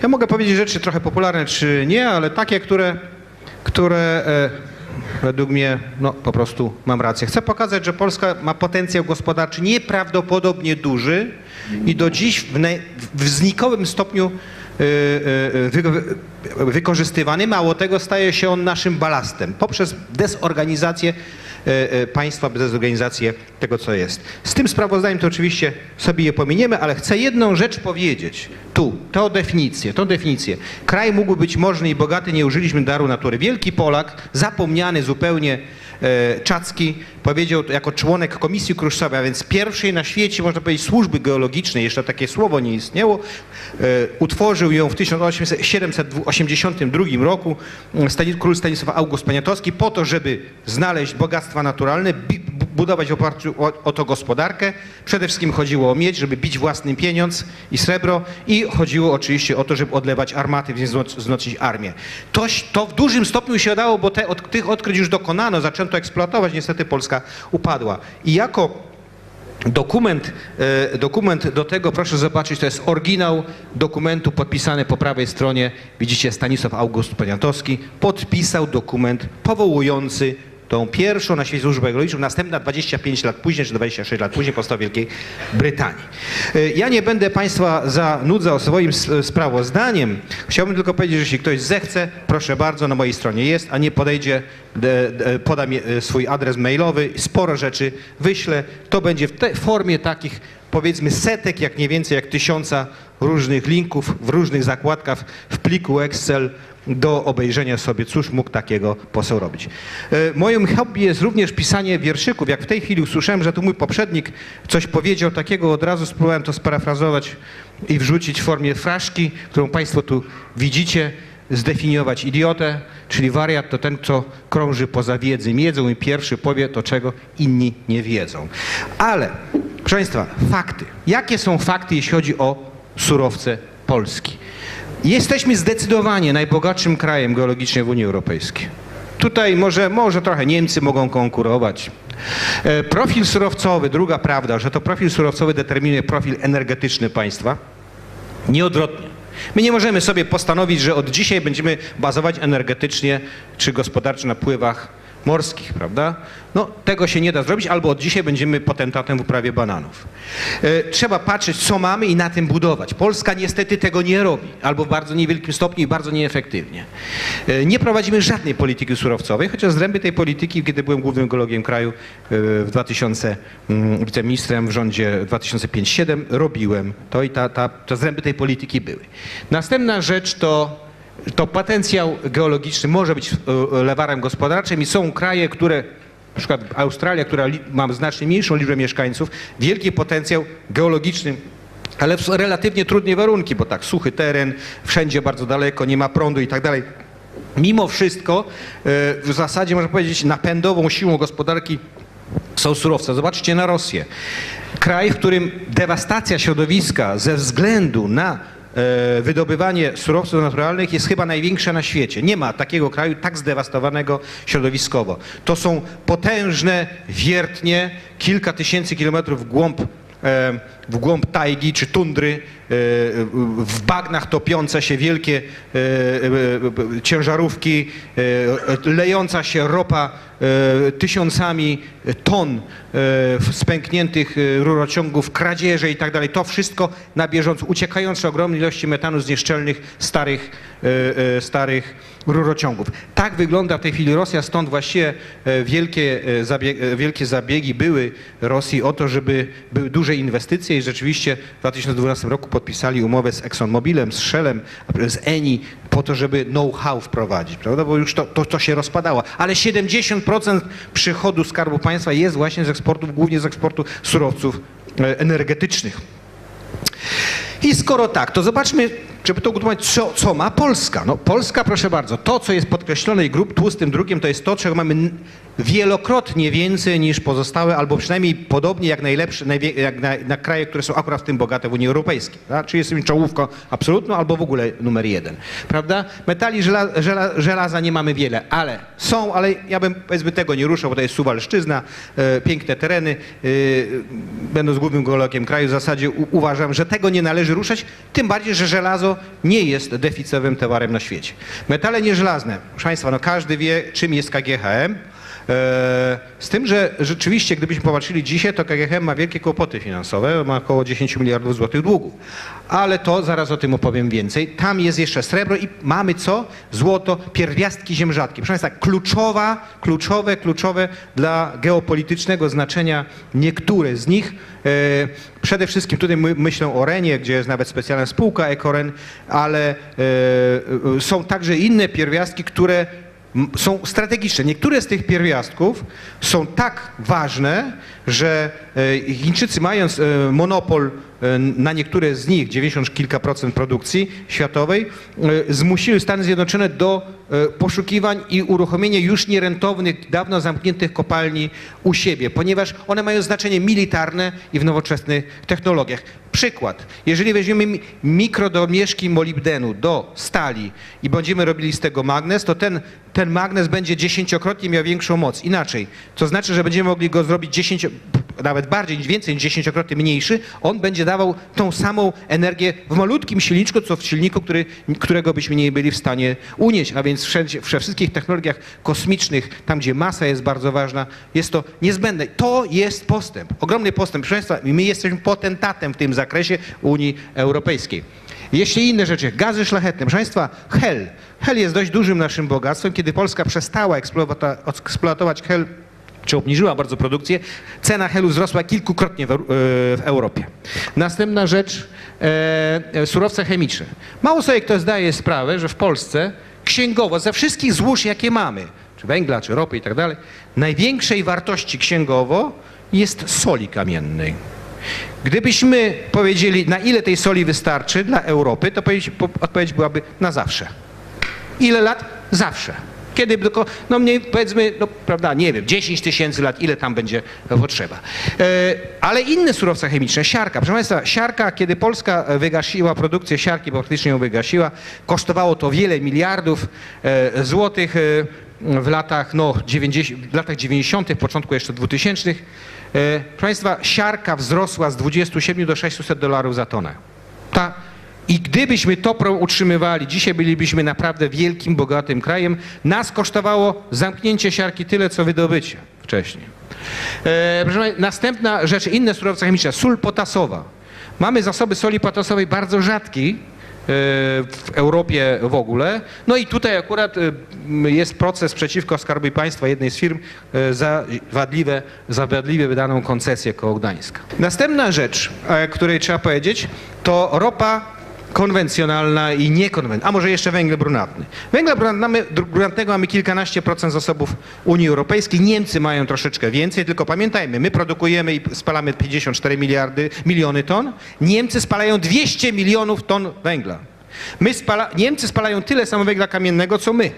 Ja mogę powiedzieć rzeczy trochę popularne czy nie, ale takie, które, które według mnie no, po prostu mam rację. Chcę pokazać, że Polska ma potencjał gospodarczy nieprawdopodobnie duży i do dziś w, naj, w znikowym stopniu wykorzystywany. Mało tego, staje się on naszym balastem poprzez dezorganizację państwa, dezorganizację tego, co jest. Z tym sprawozdaniem to oczywiście sobie je pominiemy, ale chcę jedną rzecz powiedzieć. Tu, tą definicję, tą definicję. Kraj mógł być możny i bogaty, nie użyliśmy daru natury. Wielki Polak, zapomniany zupełnie Czacki, powiedział jako członek Komisji Kruszcowej, a więc pierwszej na świecie, można powiedzieć, służby geologicznej, jeszcze takie słowo nie istniało, utworzył ją w tysiąc siedemset osiemdziesiątym drugim roku król Stanisław August Poniatowski po to, żeby znaleźć bogactwa naturalne, budować w oparciu o, o to gospodarkę. Przede wszystkim chodziło o miedź, żeby bić własny pieniądz i srebro i chodziło oczywiście o to, żeby odlewać armaty, więc wzmocnić armię. To, to w dużym stopniu się dało, bo te, od, tych odkryć już dokonano, zaczęto eksploatować, niestety Polska upadła. I jako Dokument, dokument do tego, proszę zobaczyć, to jest oryginał dokumentu podpisany po prawej stronie, widzicie, Stanisław August Poniatowski podpisał dokument powołujący tą pierwszą na świecie służbę geologiczną, następna dwadzieścia pięć lat później, czy dwadzieścia sześć lat później powstała w Wielkiej Brytanii. Ja nie będę Państwa zanudzał swoim sprawozdaniem. Chciałbym tylko powiedzieć, że jeśli ktoś zechce, proszę bardzo, na mojej stronie jest, a nie podejdzie, podam swój adres mailowy, sporo rzeczy wyślę. To będzie w te formie takich, powiedzmy, setek, jak nie więcej, jak tysiąca różnych linków w różnych zakładkach w pliku Excel do obejrzenia sobie, cóż mógł takiego poseł robić. Moim hobby jest również pisanie wierszyków. Jak w tej chwili usłyszałem, że tu mój poprzednik coś powiedział takiego, od razu spróbowałem to sparafrazować i wrzucić w formie fraszki, którą Państwo tu widzicie, zdefiniować idiotę, czyli wariat to ten, co krąży poza wiedzy, miedzą i pierwszy powie to, czego inni nie wiedzą. Ale, proszę Państwa, fakty. Jakie są fakty, jeśli chodzi o surowce Polski? Jesteśmy zdecydowanie najbogatszym krajem geologicznie w Unii Europejskiej. Tutaj może, może trochę Niemcy mogą konkurować. E, profil surowcowy, druga prawda, że to profil surowcowy determinuje profil energetyczny państwa. Nieodwrotnie. My nie możemy sobie postanowić, że od dzisiaj będziemy bazować energetycznie czy gospodarczo na pływach morskich, prawda? No, tego się nie da zrobić, albo od dzisiaj będziemy potentatem w uprawie bananów. E, trzeba patrzeć, co mamy i na tym budować. Polska niestety tego nie robi, albo w bardzo niewielkim stopniu i bardzo nieefektywnie. E, nie prowadzimy żadnej polityki surowcowej, chociaż z ręby tej polityki, kiedy byłem głównym geologiem kraju w dwa tysiące, wiceministrem w rządzie dwa tysiące piąty do dwa tysiące siódmego, robiłem to i ta, ta, ta z ręby tej polityki były. Następna rzecz to to potencjał geologiczny może być lewarem gospodarczym i są kraje, które, na przykład Australia, która ma znacznie mniejszą liczbę mieszkańców, wielki potencjał geologiczny, ale w relatywnie trudne warunki, bo tak, suchy teren, wszędzie bardzo daleko, nie ma prądu i tak dalej. Mimo wszystko w zasadzie można powiedzieć napędową siłą gospodarki są surowce. Zobaczcie na Rosję. Kraj, w którym dewastacja środowiska ze względu na wydobywanie surowców naturalnych jest chyba największe na świecie. Nie ma takiego kraju tak zdewastowanego środowiskowo. To są potężne wiertnie, kilka tysięcy kilometrów w głąb, w głąb tajgi czy tundry, w bagnach topiące się wielkie ciężarówki, lejąca się ropa tysiącami ton spękniętych rurociągów, kradzieże i tak dalej. To wszystko na bieżąco, uciekające ogromne ilości metanu z nieszczelnych starych, starych rurociągów. Tak wygląda w tej chwili Rosja, stąd właściwie wielkie zabiegi, wielkie zabiegi były Rosji o to, żeby były duże inwestycje i rzeczywiście w dwa tysiące dwunastym roku podpisali umowę z ExxonMobilem, z Shellem, z Eni po to, żeby know-how wprowadzić, prawda? Bo już to, to, to się rozpadało. Ale siedemdziesiąt procent przychodu Skarbu Państwa jest właśnie z eksportu, głównie z eksportu surowców energetycznych. I skoro tak, to zobaczmy, żeby to ugruntować, co, co ma Polska. No, Polska, proszę bardzo, to, co jest podkreślone i grub tłustym drukiem, to jest to, czego mamy wielokrotnie więcej niż pozostałe, albo przynajmniej podobnie jak najlepsze, jak na, na kraje, które są akurat w tym bogate w Unii Europejskiej. Tak? Czyli jesteśmy czołówką absolutną, albo w ogóle numer jeden. Prawda? Metali żela, żela, żelaza nie mamy wiele, ale są, ale ja bym, powiedzmy, tego nie ruszał, bo to jest Suwalszczyzna, e, piękne tereny. E, będąc głównym geologiem kraju, w zasadzie u, uważam, że tego nie należy ruszać, tym bardziej, że żelazo nie jest deficytowym towarem na świecie. Metale nieżelazne, proszę Państwa, no każdy wie, czym jest K G H M. Z tym, że rzeczywiście, gdybyśmy popatrzyli dzisiaj, to K G H M ma wielkie kłopoty finansowe, ma około dziesięć miliardów złotych długów. Ale to zaraz o tym opowiem więcej. Tam jest jeszcze srebro i mamy co? Złoto, pierwiastki ziem rzadkich. Proszę Państwa, kluczowa, kluczowe, kluczowe dla geopolitycznego znaczenia niektóre z nich. Przede wszystkim tutaj myślę o Renie, gdzie jest nawet specjalna spółka EcoRen, ale są także inne pierwiastki, które są strategiczne. Niektóre z tych pierwiastków są tak ważne, że Chińczycy, mając monopol na niektóre z nich, dziewięćdziesiąt kilka procent produkcji światowej, zmusiły Stany Zjednoczone do poszukiwań i uruchomienia już nierentownych, dawno zamkniętych kopalni u siebie, ponieważ one mają znaczenie militarne i w nowoczesnych technologiach. Przykład, jeżeli weźmiemy mikrodomieszki molibdenu do stali i będziemy robili z tego magnes, to ten, ten magnes będzie dziesięciokrotnie miał większą moc. Inaczej, to znaczy, że będziemy mogli go zrobić dziesięcio... nawet bardziej, więcej niż dziesięciokrotnie mniejszy, on będzie dawał tą samą energię w malutkim silniczku, co w silniku, który, którego byśmy nie byli w stanie unieść. A więc wszędzie, we wszystkich technologiach kosmicznych, tam gdzie masa jest bardzo ważna, jest to niezbędne. To jest postęp, ogromny postęp. Proszę Państwa, my jesteśmy potentatem w tym zakresie Unii Europejskiej. Jeśli inne rzeczy, gazy szlachetne, proszę Państwa, Hel. Hel jest dość dużym naszym bogactwem. Kiedy Polska przestała eksploatować Hel, czy obniżyła bardzo produkcję, cena helu wzrosła kilkukrotnie w, e, w Europie. Następna rzecz, e, surowce chemiczne. Mało sobie kto zdaje sprawę, że w Polsce księgowo ze wszystkich złóż, jakie mamy, czy węgla, czy ropy i tak dalej, największej wartości księgowo jest soli kamiennej. Gdybyśmy powiedzieli, na ile tej soli wystarczy dla Europy, to odpowiedź byłaby na zawsze. Ile lat? Zawsze. Kiedy tylko, no mniej powiedzmy, no prawda, nie wiem, dziesięć tysięcy lat, ile tam będzie potrzeba. Ale inne surowce chemiczne, siarka. Proszę Państwa, siarka, kiedy Polska wygasiła produkcję siarki, bo praktycznie ją wygasiła, kosztowało to wiele miliardów złotych w latach, no, dziewięćdziesiątych, w początku jeszcze dwutysięcznych. Proszę Państwa, siarka wzrosła z dwudziestu siedmiu do sześciuset dolarów za tonę. Ta I gdybyśmy to utrzymywali, dzisiaj bylibyśmy naprawdę wielkim, bogatym krajem. Nas kosztowało zamknięcie siarki tyle, co wydobycie wcześniej. E, następna rzecz, inne surowce chemiczne, sól potasowa. Mamy zasoby soli potasowej bardzo rzadkie e, w Europie w ogóle. No i tutaj akurat e, jest proces przeciwko Skarbu Państwa jednej z firm e, za wadliwe, za wadliwie wydaną koncesję koło Gdańska. Następna rzecz, o której trzeba powiedzieć, to ropa konwencjonalna i niekonwencjonalna, a może jeszcze węgiel brunatny. Węgla brunatnego mamy kilkanaście procent zasobów Unii Europejskiej, Niemcy mają troszeczkę więcej, tylko pamiętajmy, my produkujemy i spalamy pięćdziesiąt cztery miliardy, miliony ton, Niemcy spalają dwieście milionów ton węgla. My spala, Niemcy spalają tyle samo węgla kamiennego, co my,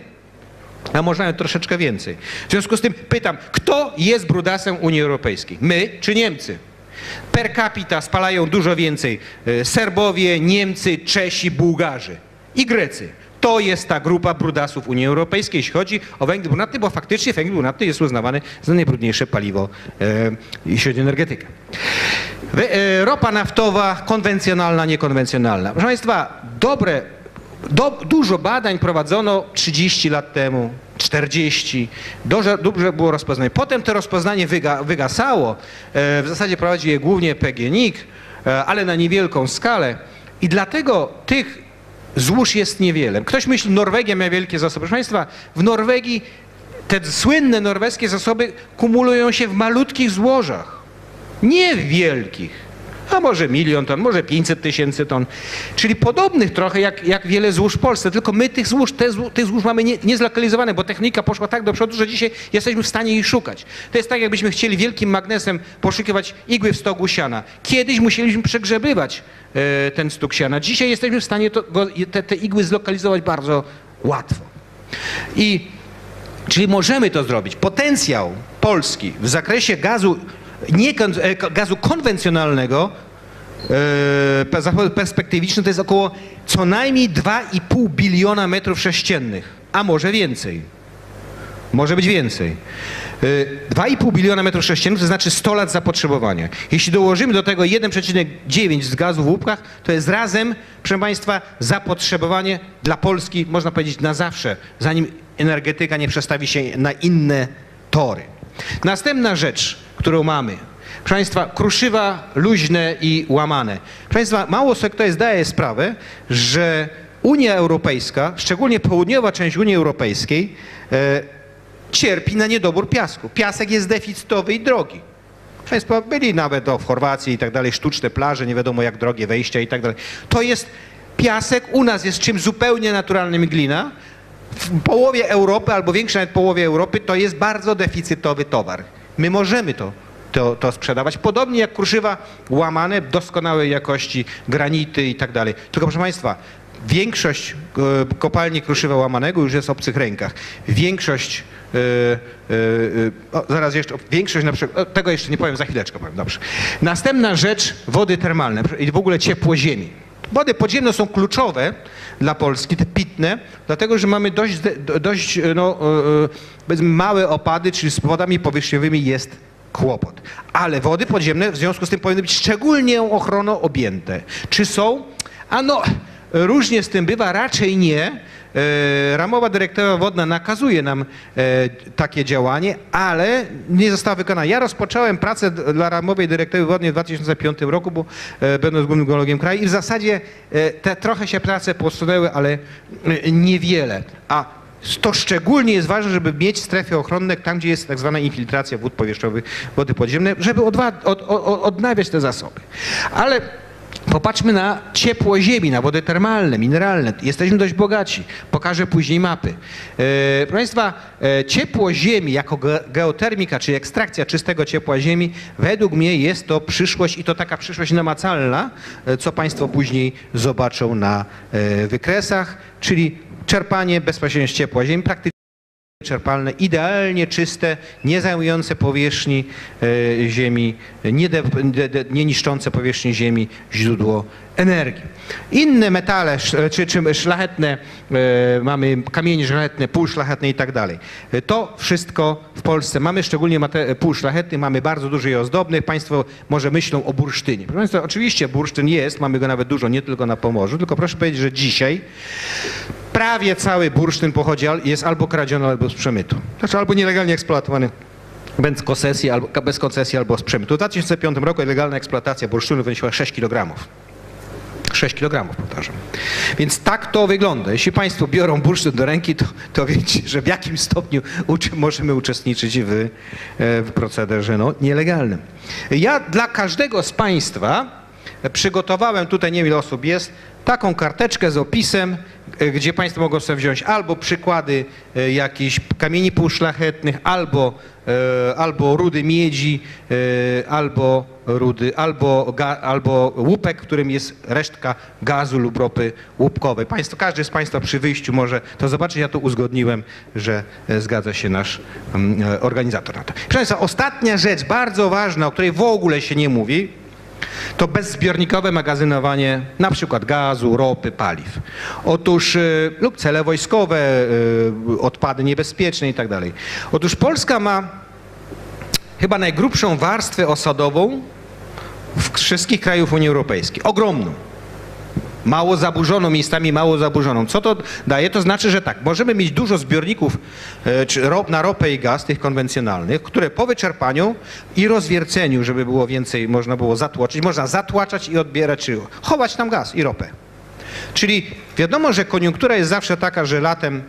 a może nawet troszeczkę więcej. W związku z tym pytam, kto jest brudasem Unii Europejskiej, my czy Niemcy? Per capita spalają dużo więcej Serbowie, Niemcy, Czesi, Bułgarzy i Grecy. To jest ta grupa brudasów Unii Europejskiej, jeśli chodzi o węgiel brunatny, bo faktycznie węgiel brunatny jest uznawany za najbrudniejsze paliwo, e, jeśli chodzi o energetykę. We, e, ropa naftowa konwencjonalna, niekonwencjonalna. Proszę Państwa, dobre, do, dużo badań prowadzono trzydzieści lat temu. czterdzieści, dobrze, dobrze było rozpoznanie. Potem to rozpoznanie wyga, wygasało, w zasadzie prowadzi je głównie PGNiG, ale na niewielką skalę i dlatego tych złóż jest niewiele. Ktoś myśli, Norwegia ma wielkie zasoby. Proszę Państwa, w Norwegii te słynne norweskie zasoby kumulują się w malutkich złożach, nie wielkich. A może milion ton, może pięćset tysięcy ton, czyli podobnych trochę jak, jak wiele złóż w Polsce, tylko my tych złóż, te złóż, tych złóż mamy nie, niezlokalizowane, bo technika poszła tak do przodu, że dzisiaj jesteśmy w stanie ich szukać. To jest tak, jakbyśmy chcieli wielkim magnesem poszukiwać igły w stogu siana. Kiedyś musieliśmy przegrzebywać e, ten stóg siana. Dzisiaj jesteśmy w stanie to, go, te, te igły zlokalizować bardzo łatwo. I, czyli możemy to zrobić. Potencjał Polski w zakresie gazu, Nie, gazu konwencjonalnego yy, perspektywiczny to jest około co najmniej dwa i pół biliona metrów sześciennych, a może więcej, może być więcej. Yy, dwa i pół biliona metrów sześciennych to znaczy sto lat zapotrzebowania. Jeśli dołożymy do tego jeden przecinek dziewięć z gazu w łupkach, to jest razem, proszę Państwa, zapotrzebowanie dla Polski, można powiedzieć, na zawsze, zanim energetyka nie przestawi się na inne tory. Następna rzecz, którą mamy. Proszę Państwa, kruszywa luźne i łamane. Proszę Państwa, mało sobie kto zdaje sprawę, że Unia Europejska, szczególnie południowa część Unii Europejskiej, e, cierpi na niedobór piasku. Piasek jest deficytowy i drogi. Proszę Państwa, byli nawet o, w Chorwacji i tak dalej, sztuczne plaże, nie wiadomo jak drogie wejścia i tak dalej. To jest piasek, u nas jest czymś zupełnie naturalnym glina. W połowie Europy, albo większej nawet połowie Europy, to jest bardzo deficytowy towar. My możemy to, to, to sprzedawać, podobnie jak kruszywa łamane, doskonałej jakości, granity i tak dalej. Tylko proszę Państwa, większość kopalni kruszywa łamanego już jest w obcych rękach. Większość, yy, yy, o, zaraz jeszcze, większość na przykład, tego jeszcze nie powiem, za chwileczkę powiem, dobrze. Następna rzecz, wody termalne i w ogóle ciepło ziemi. Wody podziemne są kluczowe dla Polski, te pitne, dlatego że mamy dość, dość no, małe opady, czyli z wodami powierzchniowymi jest kłopot. Ale wody podziemne w związku z tym powinny być szczególnie ochroną objęte. Czy są? A no, różnie z tym bywa, raczej nie. Ramowa dyrektywa wodna nakazuje nam takie działanie, ale nie została wykonana. Ja rozpocząłem pracę dla ramowej dyrektywy wodnej w dwa tysiące piątym roku, bo będąc głównym geologiem kraju i w zasadzie te trochę się prace posunęły, ale niewiele. A to szczególnie jest ważne, żeby mieć strefy ochronne tam, gdzie jest tak zwana infiltracja wód powierzchniowych, wody podziemne, żeby odnawiać te zasoby. Ale popatrzmy na ciepło ziemi, na wody termalne, mineralne. Jesteśmy dość bogaci. Pokażę później mapy. Proszę Państwa, ciepło ziemi jako geotermika, czyli ekstrakcja czystego ciepła ziemi, według mnie jest to przyszłość i to taka przyszłość namacalna, co Państwo później zobaczą na wykresach, czyli czerpanie bezpośrednio z ciepła ziemi, praktycznie czerpalne, idealnie czyste, nie zajmujące powierzchni e, ziemi, nie, de, de, nie niszczące powierzchni ziemi źródło energii. Inne metale, sz, czy, czy szlachetne, e, mamy kamienie szlachetne, półszlachetne i tak dalej. To wszystko w Polsce mamy, szczególnie półszlachetnych, mamy bardzo dużo i ozdobnych. Państwo może myślą o bursztynie. Proszę Państwa, oczywiście bursztyn jest, mamy go nawet dużo, nie tylko na Pomorzu, tylko proszę powiedzieć, że dzisiaj prawie cały bursztyn pochodzi, jest albo kradziony, albo z przemytu. Znaczy albo nielegalnie eksploatowany bez koncesji, albo, bez koncesji, albo z przemytu. W dwa tysiące piątym roku legalna eksploatacja bursztynu wynosiła sześć kilogramów. sześć kilogramów, powtarzam. Więc tak to wygląda. Jeśli Państwo biorą bursztyn do ręki, to, to wiecie, że w jakim stopniu uczy, możemy uczestniczyć w, w procederze no, nielegalnym. Ja dla każdego z Państwa przygotowałem, tutaj nie wiem ile osób jest, taką karteczkę z opisem, gdzie Państwo mogą sobie wziąć albo przykłady jakichś kamieni półszlachetnych, albo, albo rudy miedzi, albo, rudy, albo, albo łupek, w którym jest resztka gazu lub ropy łupkowej. Państwo, każdy z Państwa przy wyjściu może to zobaczyć. Ja to uzgodniłem, że zgadza się nasz organizator na to. Proszę Państwa, ostatnia rzecz bardzo ważna, o której w ogóle się nie mówi, to bezzbiornikowe magazynowanie na przykład gazu, ropy, paliw. Otóż lub cele wojskowe, odpady niebezpieczne i tak dalej. Otóż Polska ma chyba najgrubszą warstwę osadową wszystkich krajów Unii Europejskiej. Ogromną. Mało zaburzoną, miejscami mało zaburzoną. Co to daje? To znaczy, że tak, możemy mieć dużo zbiorników na ropę i gaz, tych konwencjonalnych, które po wyczerpaniu i rozwierceniu, żeby było więcej, można było zatłoczyć, można zatłaczać i odbierać, czy chować tam gaz i ropę. Czyli wiadomo, że koniunktura jest zawsze taka, że latem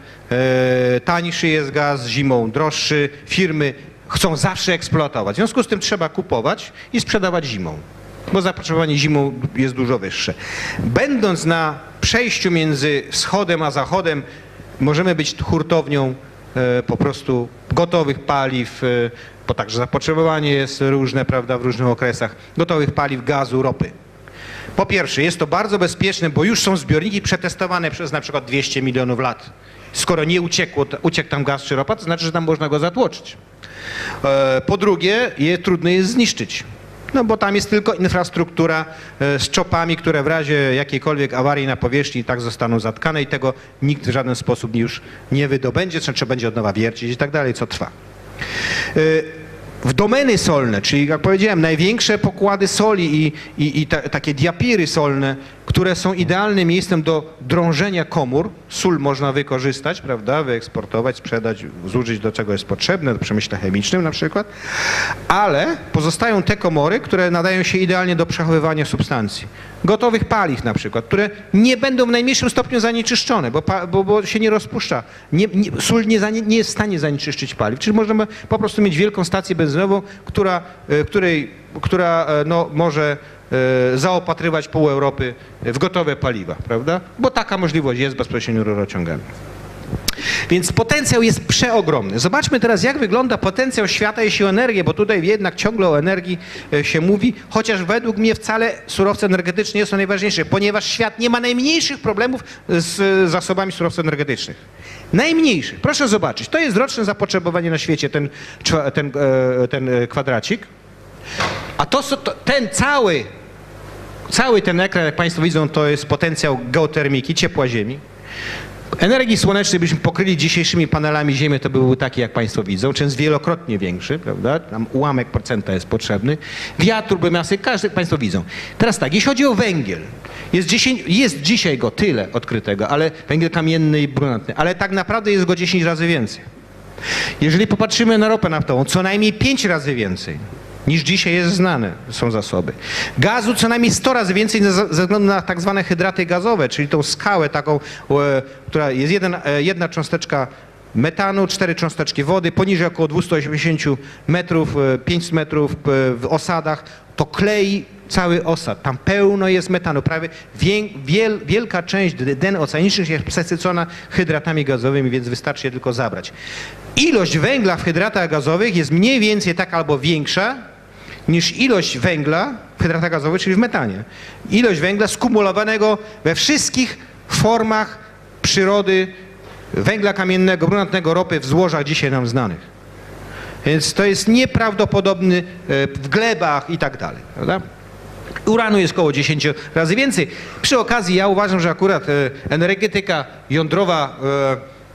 tańszy jest gaz, zimą droższy, firmy chcą zawsze eksploatować. W związku z tym trzeba kupować i sprzedawać zimą, bo zapotrzebowanie zimą jest dużo wyższe. Będąc na przejściu między wschodem a zachodem, możemy być hurtownią e, po prostu gotowych paliw, e, bo także zapotrzebowanie jest różne, prawda, w różnych okresach, gotowych paliw, gazu, ropy. Po pierwsze, jest to bardzo bezpieczne, bo już są zbiorniki przetestowane przez na przykład dwieście milionów lat. Skoro nie uciekło, uciekł tam gaz czy ropa, to znaczy, że tam można go zatłoczyć. E, po drugie, je trudno jest zniszczyć. No bo tam jest tylko infrastruktura z czopami, które w razie jakiejkolwiek awarii na powierzchni i tak zostaną zatkane i tego nikt w żaden sposób już nie wydobędzie, trzeba będzie od nowa wiercić i tak dalej, co trwa. W domeny solne, czyli jak powiedziałem, największe pokłady soli i, i, i ta, takie diapiry solne, które są idealnym miejscem do drążenia komór. Sól można wykorzystać, prawda, wyeksportować, sprzedać, zużyć do czego jest potrzebne, do przemyśle chemicznym na przykład. Ale pozostają te komory, które nadają się idealnie do przechowywania substancji. Gotowych paliw na przykład, które nie będą w najmniejszym stopniu zanieczyszczone, bo, bo, bo się nie rozpuszcza. Nie, nie, sól nie, za, nie jest w stanie zanieczyszczyć paliw. Czyli możemy po prostu mieć wielką stację benzynową, która, której, która no, może zaopatrywać pół Europy w gotowe paliwa, prawda? Bo taka możliwość jest bezpośrednio rurociągami. Więc potencjał jest przeogromny. Zobaczmy teraz, jak wygląda potencjał świata, jeśli o energię, bo tutaj jednak ciągle o energii się mówi, chociaż według mnie wcale surowce energetyczne nie są najważniejsze, ponieważ świat nie ma najmniejszych problemów z zasobami surowców energetycznych. Najmniejszych. Proszę zobaczyć, to jest roczne zapotrzebowanie na świecie, ten, ten, ten kwadracik. A to, ten cały, cały ten ekran, jak Państwo widzą, to jest potencjał geotermiki, ciepła ziemi. Energii słonecznej byśmy pokryli dzisiejszymi panelami ziemię, to by były takie, jak Państwo widzą, często wielokrotnie większy, prawda? Tam ułamek procenta jest potrzebny. Wiatr, biomasy, każdy, Państwo widzą. Teraz tak, jeśli chodzi o węgiel, jest, dziesięć, jest dzisiaj go tyle odkrytego, ale węgiel kamienny i brunatny, ale tak naprawdę jest go dziesięć razy więcej. Jeżeli popatrzymy na ropę naftową, co najmniej pięć razy więcej niż dzisiaj jest znane, są zasoby. Gazu co najmniej sto razy więcej ze względu na tak zwane hydraty gazowe, czyli tą skałę taką, która jest jeden, jedna cząsteczka metanu, cztery cząsteczki wody, poniżej około dwieście osiemdziesiąt metrów, pięćset metrów w osadach, to klei cały osad. Tam pełno jest metanu, prawie wiel, wielka część den oceanicznych jest przesycona hydratami gazowymi, więc wystarczy je tylko zabrać. Ilość węgla w hydratach gazowych jest mniej więcej taka albo większa niż ilość węgla w hydratach gazowych, czyli w metanie. Ilość węgla skumulowanego we wszystkich formach przyrody węgla kamiennego, brunatnego, ropy w złożach dzisiaj nam znanych. Więc to jest nieprawdopodobny w glebach i tak dalej. Prawda? Uranu jest około dziesięć razy więcej. Przy okazji ja uważam, że akurat energetyka jądrowa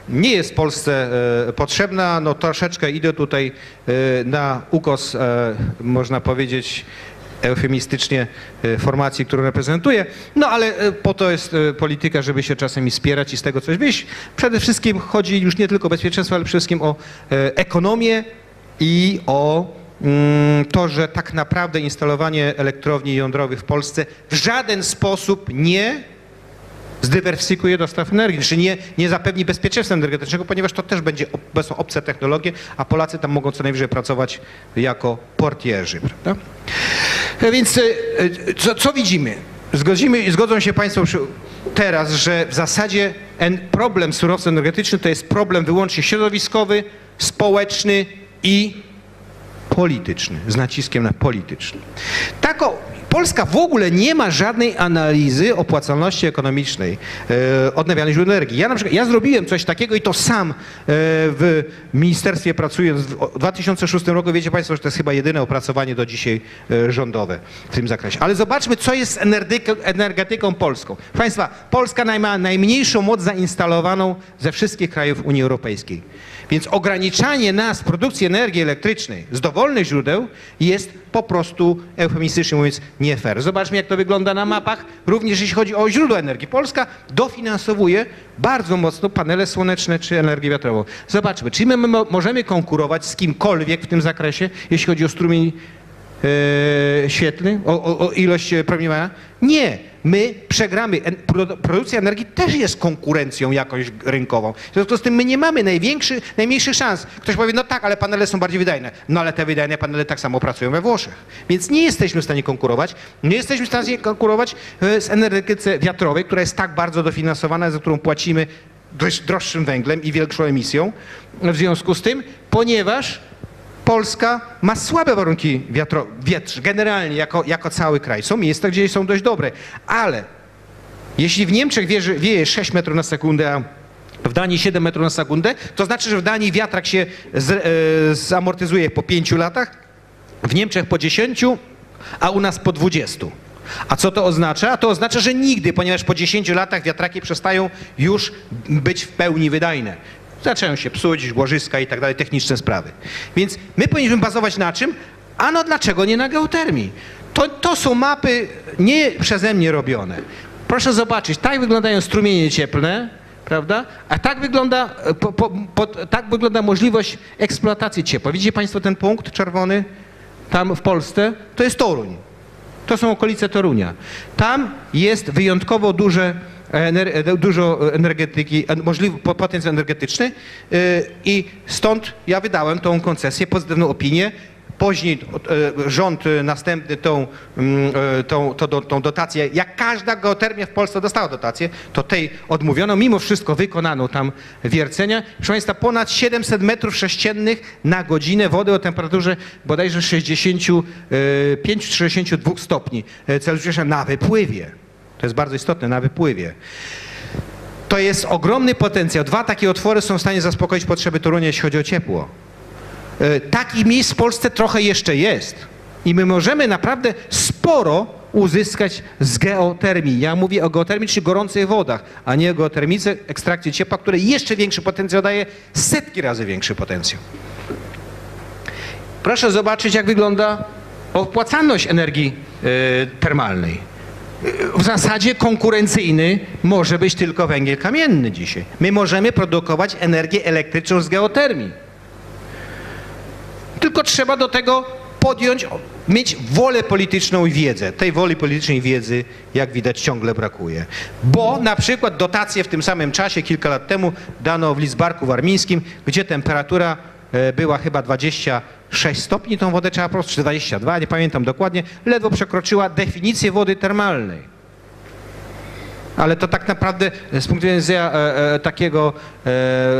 nie jest w Polsce potrzebna. No troszeczkę idę tutaj na ukos, można powiedzieć, eufemistycznie formacji, którą reprezentuję. No ale po to jest polityka, żeby się czasem wspierać i z tego coś wyjść. Przede wszystkim chodzi już nie tylko o bezpieczeństwo, ale przede wszystkim o ekonomię i o to, że tak naprawdę instalowanie elektrowni jądrowych w Polsce w żaden sposób nie zdywersyfikuje dostaw energii, czyli nie, nie zapewni bezpieczeństwa energetycznego, ponieważ to też będzie są obce technologie, a Polacy tam mogą co najwyżej pracować jako portierzy, prawda? Więc co, co widzimy? Zgodzimy, zgodzą się Państwo teraz, że w zasadzie problem surowców energetycznych to jest problem wyłącznie środowiskowy, społeczny i polityczny, z naciskiem na polityczny. Tak o, Polska w ogóle nie ma żadnej analizy opłacalności ekonomicznej e, odnawialnych źródeł energii. Ja na przykład, ja zrobiłem coś takiego i to sam e, w ministerstwie pracując w dwa tysiące szóstym roku. Wiecie Państwo, że to jest chyba jedyne opracowanie do dzisiaj e, rządowe w tym zakresie. Ale zobaczmy, co jest z energetyką, energetyką polską. Proszę Państwa, Polska ma najmniejszą moc zainstalowaną ze wszystkich krajów Unii Europejskiej. Więc ograniczanie nas w produkcji energii elektrycznej z dowolnych źródeł jest po prostu, eufemistycznie mówiąc, nie fair. Zobaczmy, jak to wygląda na mapach, również jeśli chodzi o źródła energii. Polska dofinansowuje bardzo mocno panele słoneczne czy energię wiatrową. Zobaczmy, czy my możemy konkurować z kimkolwiek w tym zakresie, jeśli chodzi o strumień e, świetlny, o, o, o ilość promieniowania? Nie. My przegramy. Produkcja energii też jest konkurencją jakąś rynkową. W związku z tym my nie mamy największy, najmniejszych szans. Ktoś powie, no tak, ale panele są bardziej wydajne. No ale te wydajne panele tak samo pracują we Włoszech. Więc nie jesteśmy w stanie konkurować. Nie jesteśmy w stanie konkurować z energetyce wiatrowej, która jest tak bardzo dofinansowana, za którą płacimy droższym węglem i większą emisją. W związku z tym, ponieważ Polska ma słabe warunki wiatro, wietrz, generalnie jako, jako cały kraj. Są miejsca, gdzie są dość dobre, ale jeśli w Niemczech wieje, wieje sześć metrów na sekundę, a w Danii siedem metrów na sekundę, to znaczy, że w Danii wiatrak się z, e, zamortyzuje po pięciu latach, w Niemczech po dziesięciu, a u nas po dwudziestu. A co to oznacza? A to oznacza, że nigdy, ponieważ po dziesięciu latach wiatraki przestają już być w pełni wydajne. Zaczynają się psuć, łożyska i tak dalej, techniczne sprawy. Więc my powinniśmy bazować na czym? A no dlaczego nie na geotermii? To, to są mapy nie przeze mnie robione. Proszę zobaczyć, tak wyglądają strumienie cieplne, prawda? A tak wygląda, po, po, po, tak wygląda możliwość eksploatacji ciepła. Widzicie Państwo ten punkt czerwony tam w Polsce? To jest Toruń. To są okolice Torunia. Tam jest wyjątkowo duże Ener, dużo energetyki, możliwy potencjał energetyczny yy, i stąd ja wydałem tą koncesję, pozytywną opinię. Później yy, rząd yy, następny tą, yy, tą, tą, tą dotację, jak każda geotermia w Polsce dostała dotację, to tej odmówiono, mimo wszystko wykonano tam wiercenia. Proszę Państwa, ponad siedemset metrów sześciennych na godzinę wody o temperaturze bodajże sześćdziesiąt pięć do sześćdziesięciu dwóch stopni Celsjusza na wypływie. To jest bardzo istotne, na wypływie. To jest ogromny potencjał. Dwa takie otwory są w stanie zaspokoić potrzeby Torunia, jeśli chodzi o ciepło. Takich miejsc w Polsce trochę jeszcze jest. I my możemy naprawdę sporo uzyskać z geotermii. Ja mówię o geotermii, czyli gorących wodach, a nie o geotermice, ekstrakcie ciepła, które jeszcze większy potencjał daje, setki razy większy potencjał. Proszę zobaczyć, jak wygląda opłacalność energii yy, termalnej. W zasadzie konkurencyjny może być tylko węgiel kamienny dzisiaj. My możemy produkować energię elektryczną z geotermii. Tylko trzeba do tego podjąć, mieć wolę polityczną i wiedzę. Tej woli politycznej i wiedzy, jak widać, ciągle brakuje. Bo na przykład dotacje w tym samym czasie, kilka lat temu, dano w Lidzbarku Warmińskim, gdzie temperatura była chyba dwadzieścia sześć stopni, tą wodę trzeba po prostu, czy dwadzieścia dwa, nie pamiętam dokładnie, ledwo przekroczyła definicję wody termalnej. Ale to tak naprawdę z punktu widzenia e, e, takiego, e,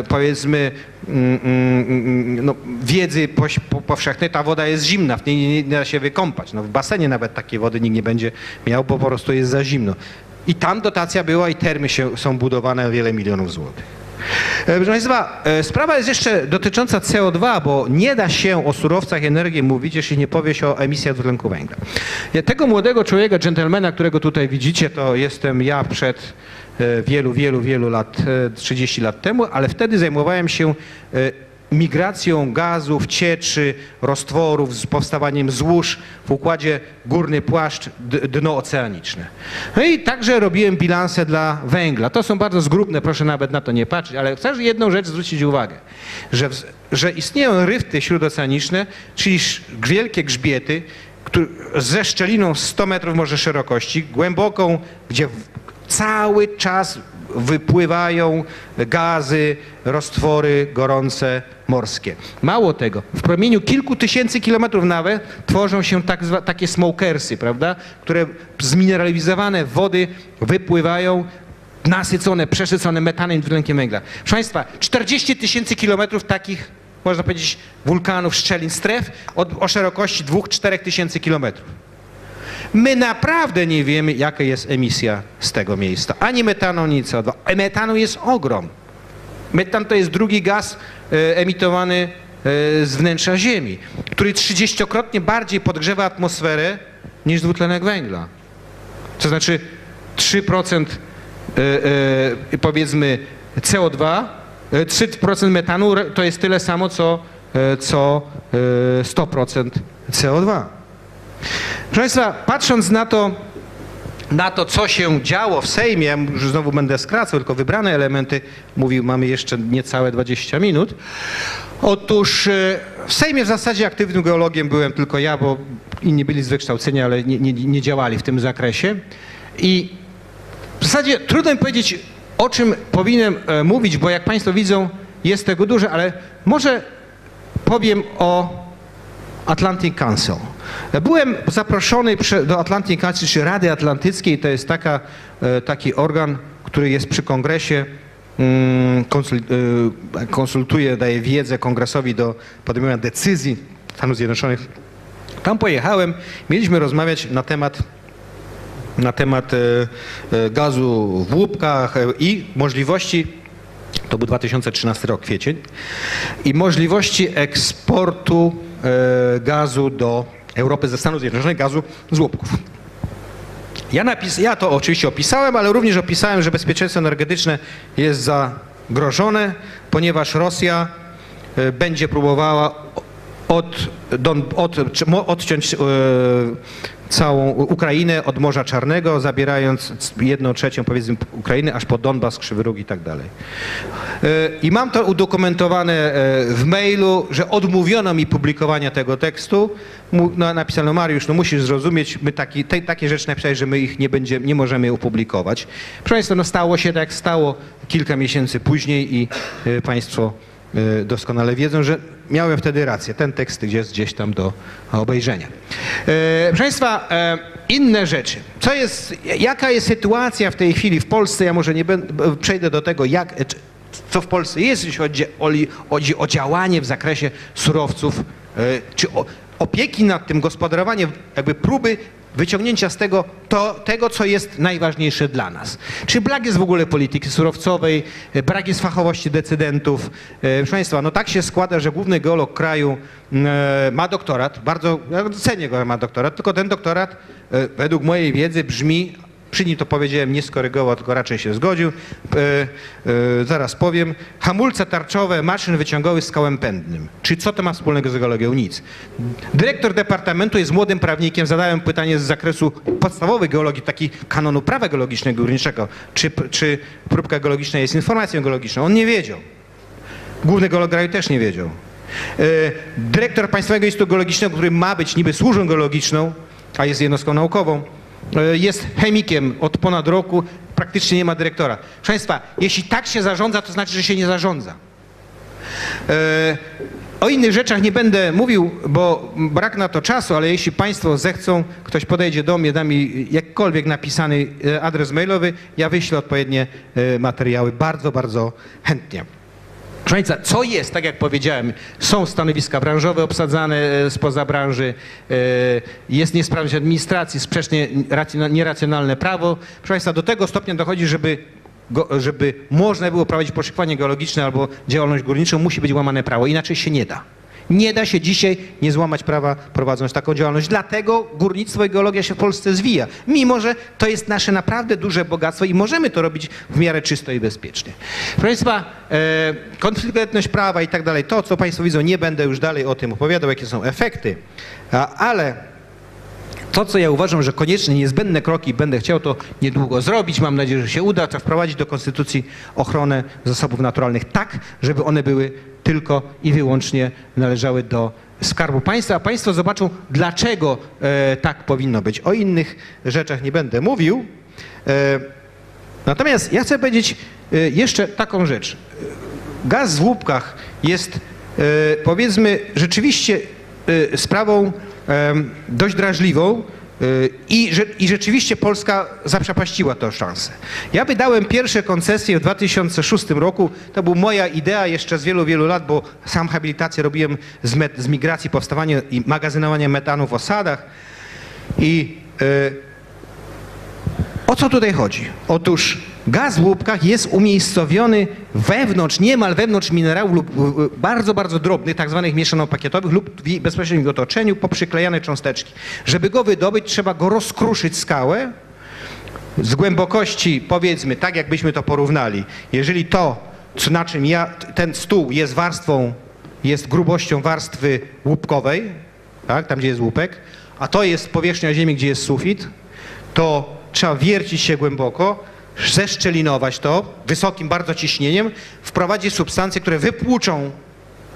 powiedzmy, mm, mm, no, wiedzy po, po, powszechnej, ta woda jest zimna, w niej nie, nie da się wykąpać. No, w basenie nawet takiej wody nikt nie będzie miał, bo po prostu jest za zimno. I tam dotacja była i termy się, są budowane o wiele milionów złotych. Proszę Państwa, sprawa jest jeszcze dotycząca C O dwa, bo nie da się o surowcach energii mówić, jeśli nie powie się o emisjach dwutlenku węgla. Tego młodego człowieka, dżentelmena, którego tutaj widzicie, to jestem ja przed wielu, wielu, wielu lat, trzydzieści lat temu, ale wtedy zajmowałem się migracją gazów, cieczy, roztworów, z powstawaniem złóż w układzie górny płaszcz, dno oceaniczne. No i także robiłem bilanse dla węgla. To są bardzo zgrubne, proszę nawet na to nie patrzeć, ale chcę jedną rzecz zwrócić uwagę, że, że istnieją ryfty śródoceaniczne, czyli wielkie grzbiety które, ze szczeliną sto metrów może szerokości, głęboką, gdzie cały czas wypływają gazy, roztwory gorące morskie. Mało tego, w promieniu kilku tysięcy kilometrów nawet tworzą się tak zwa, takie smokersy, prawda, które zmineralizowane wody wypływają nasycone, przesycone metanem i dwutlenkiem węgla. Proszę Państwa, czterdzieści tysięcy kilometrów takich, można powiedzieć, wulkanów, szczelin, stref od, o szerokości dwóch do czterech tysięcy kilometrów. My naprawdę nie wiemy, jaka jest emisja z tego miejsca. Ani metanu, ani C O dwa. Metanu jest ogrom. Metan to jest drugi gaz e, emitowany e, z wnętrza Ziemi, który trzydziestokrotnie bardziej podgrzewa atmosferę niż dwutlenek węgla. To znaczy trzy procent e, e, powiedzmy C O dwa, e, trzy procent metanu to jest tyle samo, co, e, co e, sto procent C O dwa. Proszę Państwa, patrząc na to, na to, co się działo w Sejmie, ja już znowu będę skracał, tylko wybrane elementy, mówił, mamy jeszcze niecałe dwadzieścia minut. Otóż w Sejmie w zasadzie aktywnym geologiem byłem tylko ja, bo inni byli z wykształcenia, ale nie, nie, nie działali w tym zakresie. I w zasadzie trudno mi powiedzieć, o czym powinienem mówić, bo jak Państwo widzą, jest tego dużo, ale może powiem o Atlantic Council. Byłem zaproszony do Atlantic Council, czy Rady Atlantyckiej, to jest taka, taki organ, który jest przy kongresie, konsultuje, daje wiedzę kongresowi do podejmowania decyzji Stanów Zjednoczonych. Tam pojechałem, mieliśmy rozmawiać na temat, na temat gazu w łupkach i możliwości, to był dwa tysiące trzynasty rok, kwiecień, i możliwości eksportu gazu do Europy ze Stanów Zjednoczonych, gazu z łupków. Ja, napis, ja to oczywiście opisałem, ale również opisałem, że bezpieczeństwo energetyczne jest zagrożone, ponieważ Rosja będzie próbowała od, don, od, odciąć całą Ukrainę od Morza Czarnego, zabierając jedną trzecią, powiedzmy, Ukrainy, aż po Donbas, Krzywy Róg i tak dalej. I mam to udokumentowane w mailu, że odmówiono mi publikowania tego tekstu. No, napisano: Mariusz, no musisz zrozumieć, my taki, te, takie rzeczy napisali, że my ich nie, będzie, nie możemy opublikować. Proszę Państwa, no stało się tak, stało kilka miesięcy później i Państwo doskonale wiedzą, że miałem wtedy rację. Ten tekst jest gdzieś tam do obejrzenia. Proszę Państwa, inne rzeczy. Co jest, jaka jest sytuacja w tej chwili w Polsce? Ja może nie będę, przejdę do tego, jak, co w Polsce jest, jeśli chodzi o, o, o działanie w zakresie surowców, czy o, opieki nad tym, gospodarowanie, jakby próby wyciągnięcia z tego, to, tego, co jest najważniejsze dla nas. Czy brak jest w ogóle polityki surowcowej, brak jest fachowości decydentów. Proszę Państwa, no tak się składa, że główny geolog kraju ma doktorat, bardzo cenię go, że ma doktorat, tylko ten doktorat według mojej wiedzy brzmi, przy nim to powiedziałem, nie skorygował, tylko raczej się zgodził, zaraz powiem, hamulce tarczowe maszyn wyciągowych z kołem pędnym. Czy co to ma wspólnego z geologią? Nic. Dyrektor departamentu jest młodym prawnikiem, zadałem pytanie z zakresu podstawowej geologii, taki kanonu prawa geologicznego górniczego, czy, czy próbka geologiczna jest informacją geologiczną. On nie wiedział. Główny geolog kraju też nie wiedział. Dyrektor Państwowego Instytutu Geologicznego, który ma być niby służbą geologiczną, a jest jednostką naukową, jest chemikiem od ponad roku, praktycznie nie ma dyrektora. Proszę Państwa, jeśli tak się zarządza, to znaczy, że się nie zarządza. O innych rzeczach nie będę mówił, bo brak na to czasu, ale jeśli Państwo zechcą, ktoś podejdzie do mnie, da mi jakkolwiek napisany adres mailowy, ja wyślę odpowiednie materiały bardzo, bardzo chętnie. Proszę Państwa, co jest, tak jak powiedziałem, są stanowiska branżowe obsadzane spoza branży, jest niesprawność administracji, sprzecznie nieracjonalne prawo. Proszę Państwa, do tego stopnia dochodzi, żeby, żeby można było prowadzić poszukiwanie geologiczne albo działalność górniczą, musi być łamane prawo, inaczej się nie da. Nie da się dzisiaj nie złamać prawa prowadząc taką działalność. Dlatego górnictwo i geologia się w Polsce zwija. Mimo że to jest nasze naprawdę duże bogactwo i możemy to robić w miarę czysto i bezpiecznie. Proszę Państwa, konfliktowność prawa i tak dalej, to co Państwo widzą, nie będę już dalej o tym opowiadał, jakie są efekty, ale... To, co ja uważam, że koniecznie niezbędne kroki będę chciał to niedługo zrobić, mam nadzieję, że się uda, to wprowadzić do Konstytucji ochronę zasobów naturalnych tak, żeby one były tylko i wyłącznie należały do Skarbu Państwa, a Państwo zobaczą, dlaczego e, tak powinno być. O innych rzeczach nie będę mówił. E, natomiast ja chcę powiedzieć e, jeszcze taką rzecz. Gaz w łupkach jest, e, powiedzmy, rzeczywiście e, sprawą dość drażliwą i, i rzeczywiście Polska zaprzepaściła tę szansę. Ja wydałem pierwsze koncesje w dwa tysiące szóstym roku, to była moja idea jeszcze z wielu, wielu lat, bo sam habilitację robiłem z, met, z migracji, powstawania i magazynowania metanu w osadach. I y, o co tutaj chodzi? Otóż gaz w łupkach jest umiejscowiony wewnątrz, niemal wewnątrz minerałów lub bardzo, bardzo drobnych, tak zwanych mieszanopakietowych lub w bezpośrednim otoczeniu poprzyklejane cząsteczki. Żeby go wydobyć, trzeba go rozkruszyć skałę z głębokości, powiedzmy, tak jakbyśmy to porównali. Jeżeli to, co na czym ja, ten stół jest warstwą, jest grubością warstwy łupkowej, tak, tam gdzie jest łupek, a to jest powierzchnia ziemi, gdzie jest sufit, to trzeba wiercić się głęboko, zeszczelinować to wysokim bardzo ciśnieniem, wprowadzić substancje, które wypłuczą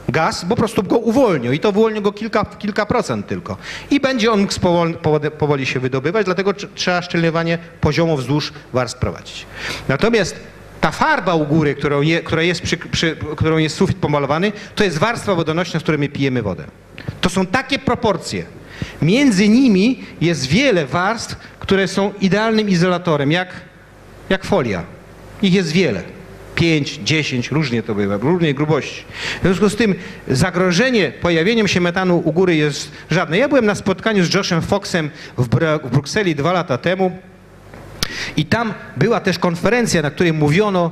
gaz, bo po prostu go uwolnią i to uwolnią go kilka, kilka procent tylko. I będzie on powoli, powoli się wydobywać, dlatego trzeba szczelinowanie poziomu wzdłuż warstw prowadzić. Natomiast ta farba u góry, którą, je, która jest przy, przy, którą jest sufit pomalowany, to jest warstwa wodonośna, z której my pijemy wodę. To są takie proporcje. Między nimi jest wiele warstw, które są idealnym izolatorem, jak Jak folia. Ich jest wiele. Pięć, dziesięć, różnie to bywa, różnej grubości. W związku z tym zagrożenie pojawieniem się metanu u góry jest żadne. Ja byłem na spotkaniu z Joshem Foxem w, Bru w Brukseli dwa lata temu i tam była też konferencja, na której mówiono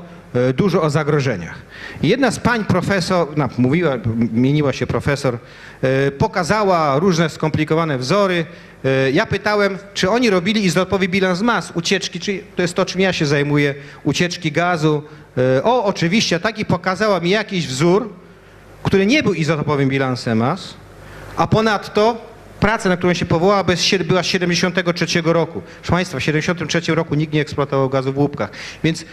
dużo o zagrożeniach. Jedna z pań profesor, no, mówiła, mieniła się profesor, pokazała różne skomplikowane wzory. Ja pytałem, czy oni robili izotopowy bilans mas, ucieczki, czyli to jest to, czym ja się zajmuję, ucieczki gazu. O, oczywiście, tak, i pokazała mi jakiś wzór, który nie był izotopowym bilansem mas, a ponadto praca, na którą się powołała, była z siedemdziesiątego trzeciego roku. Proszę Państwa, w siedemdziesiątym trzecim roku nikt nie eksploatował gazu w łupkach, więc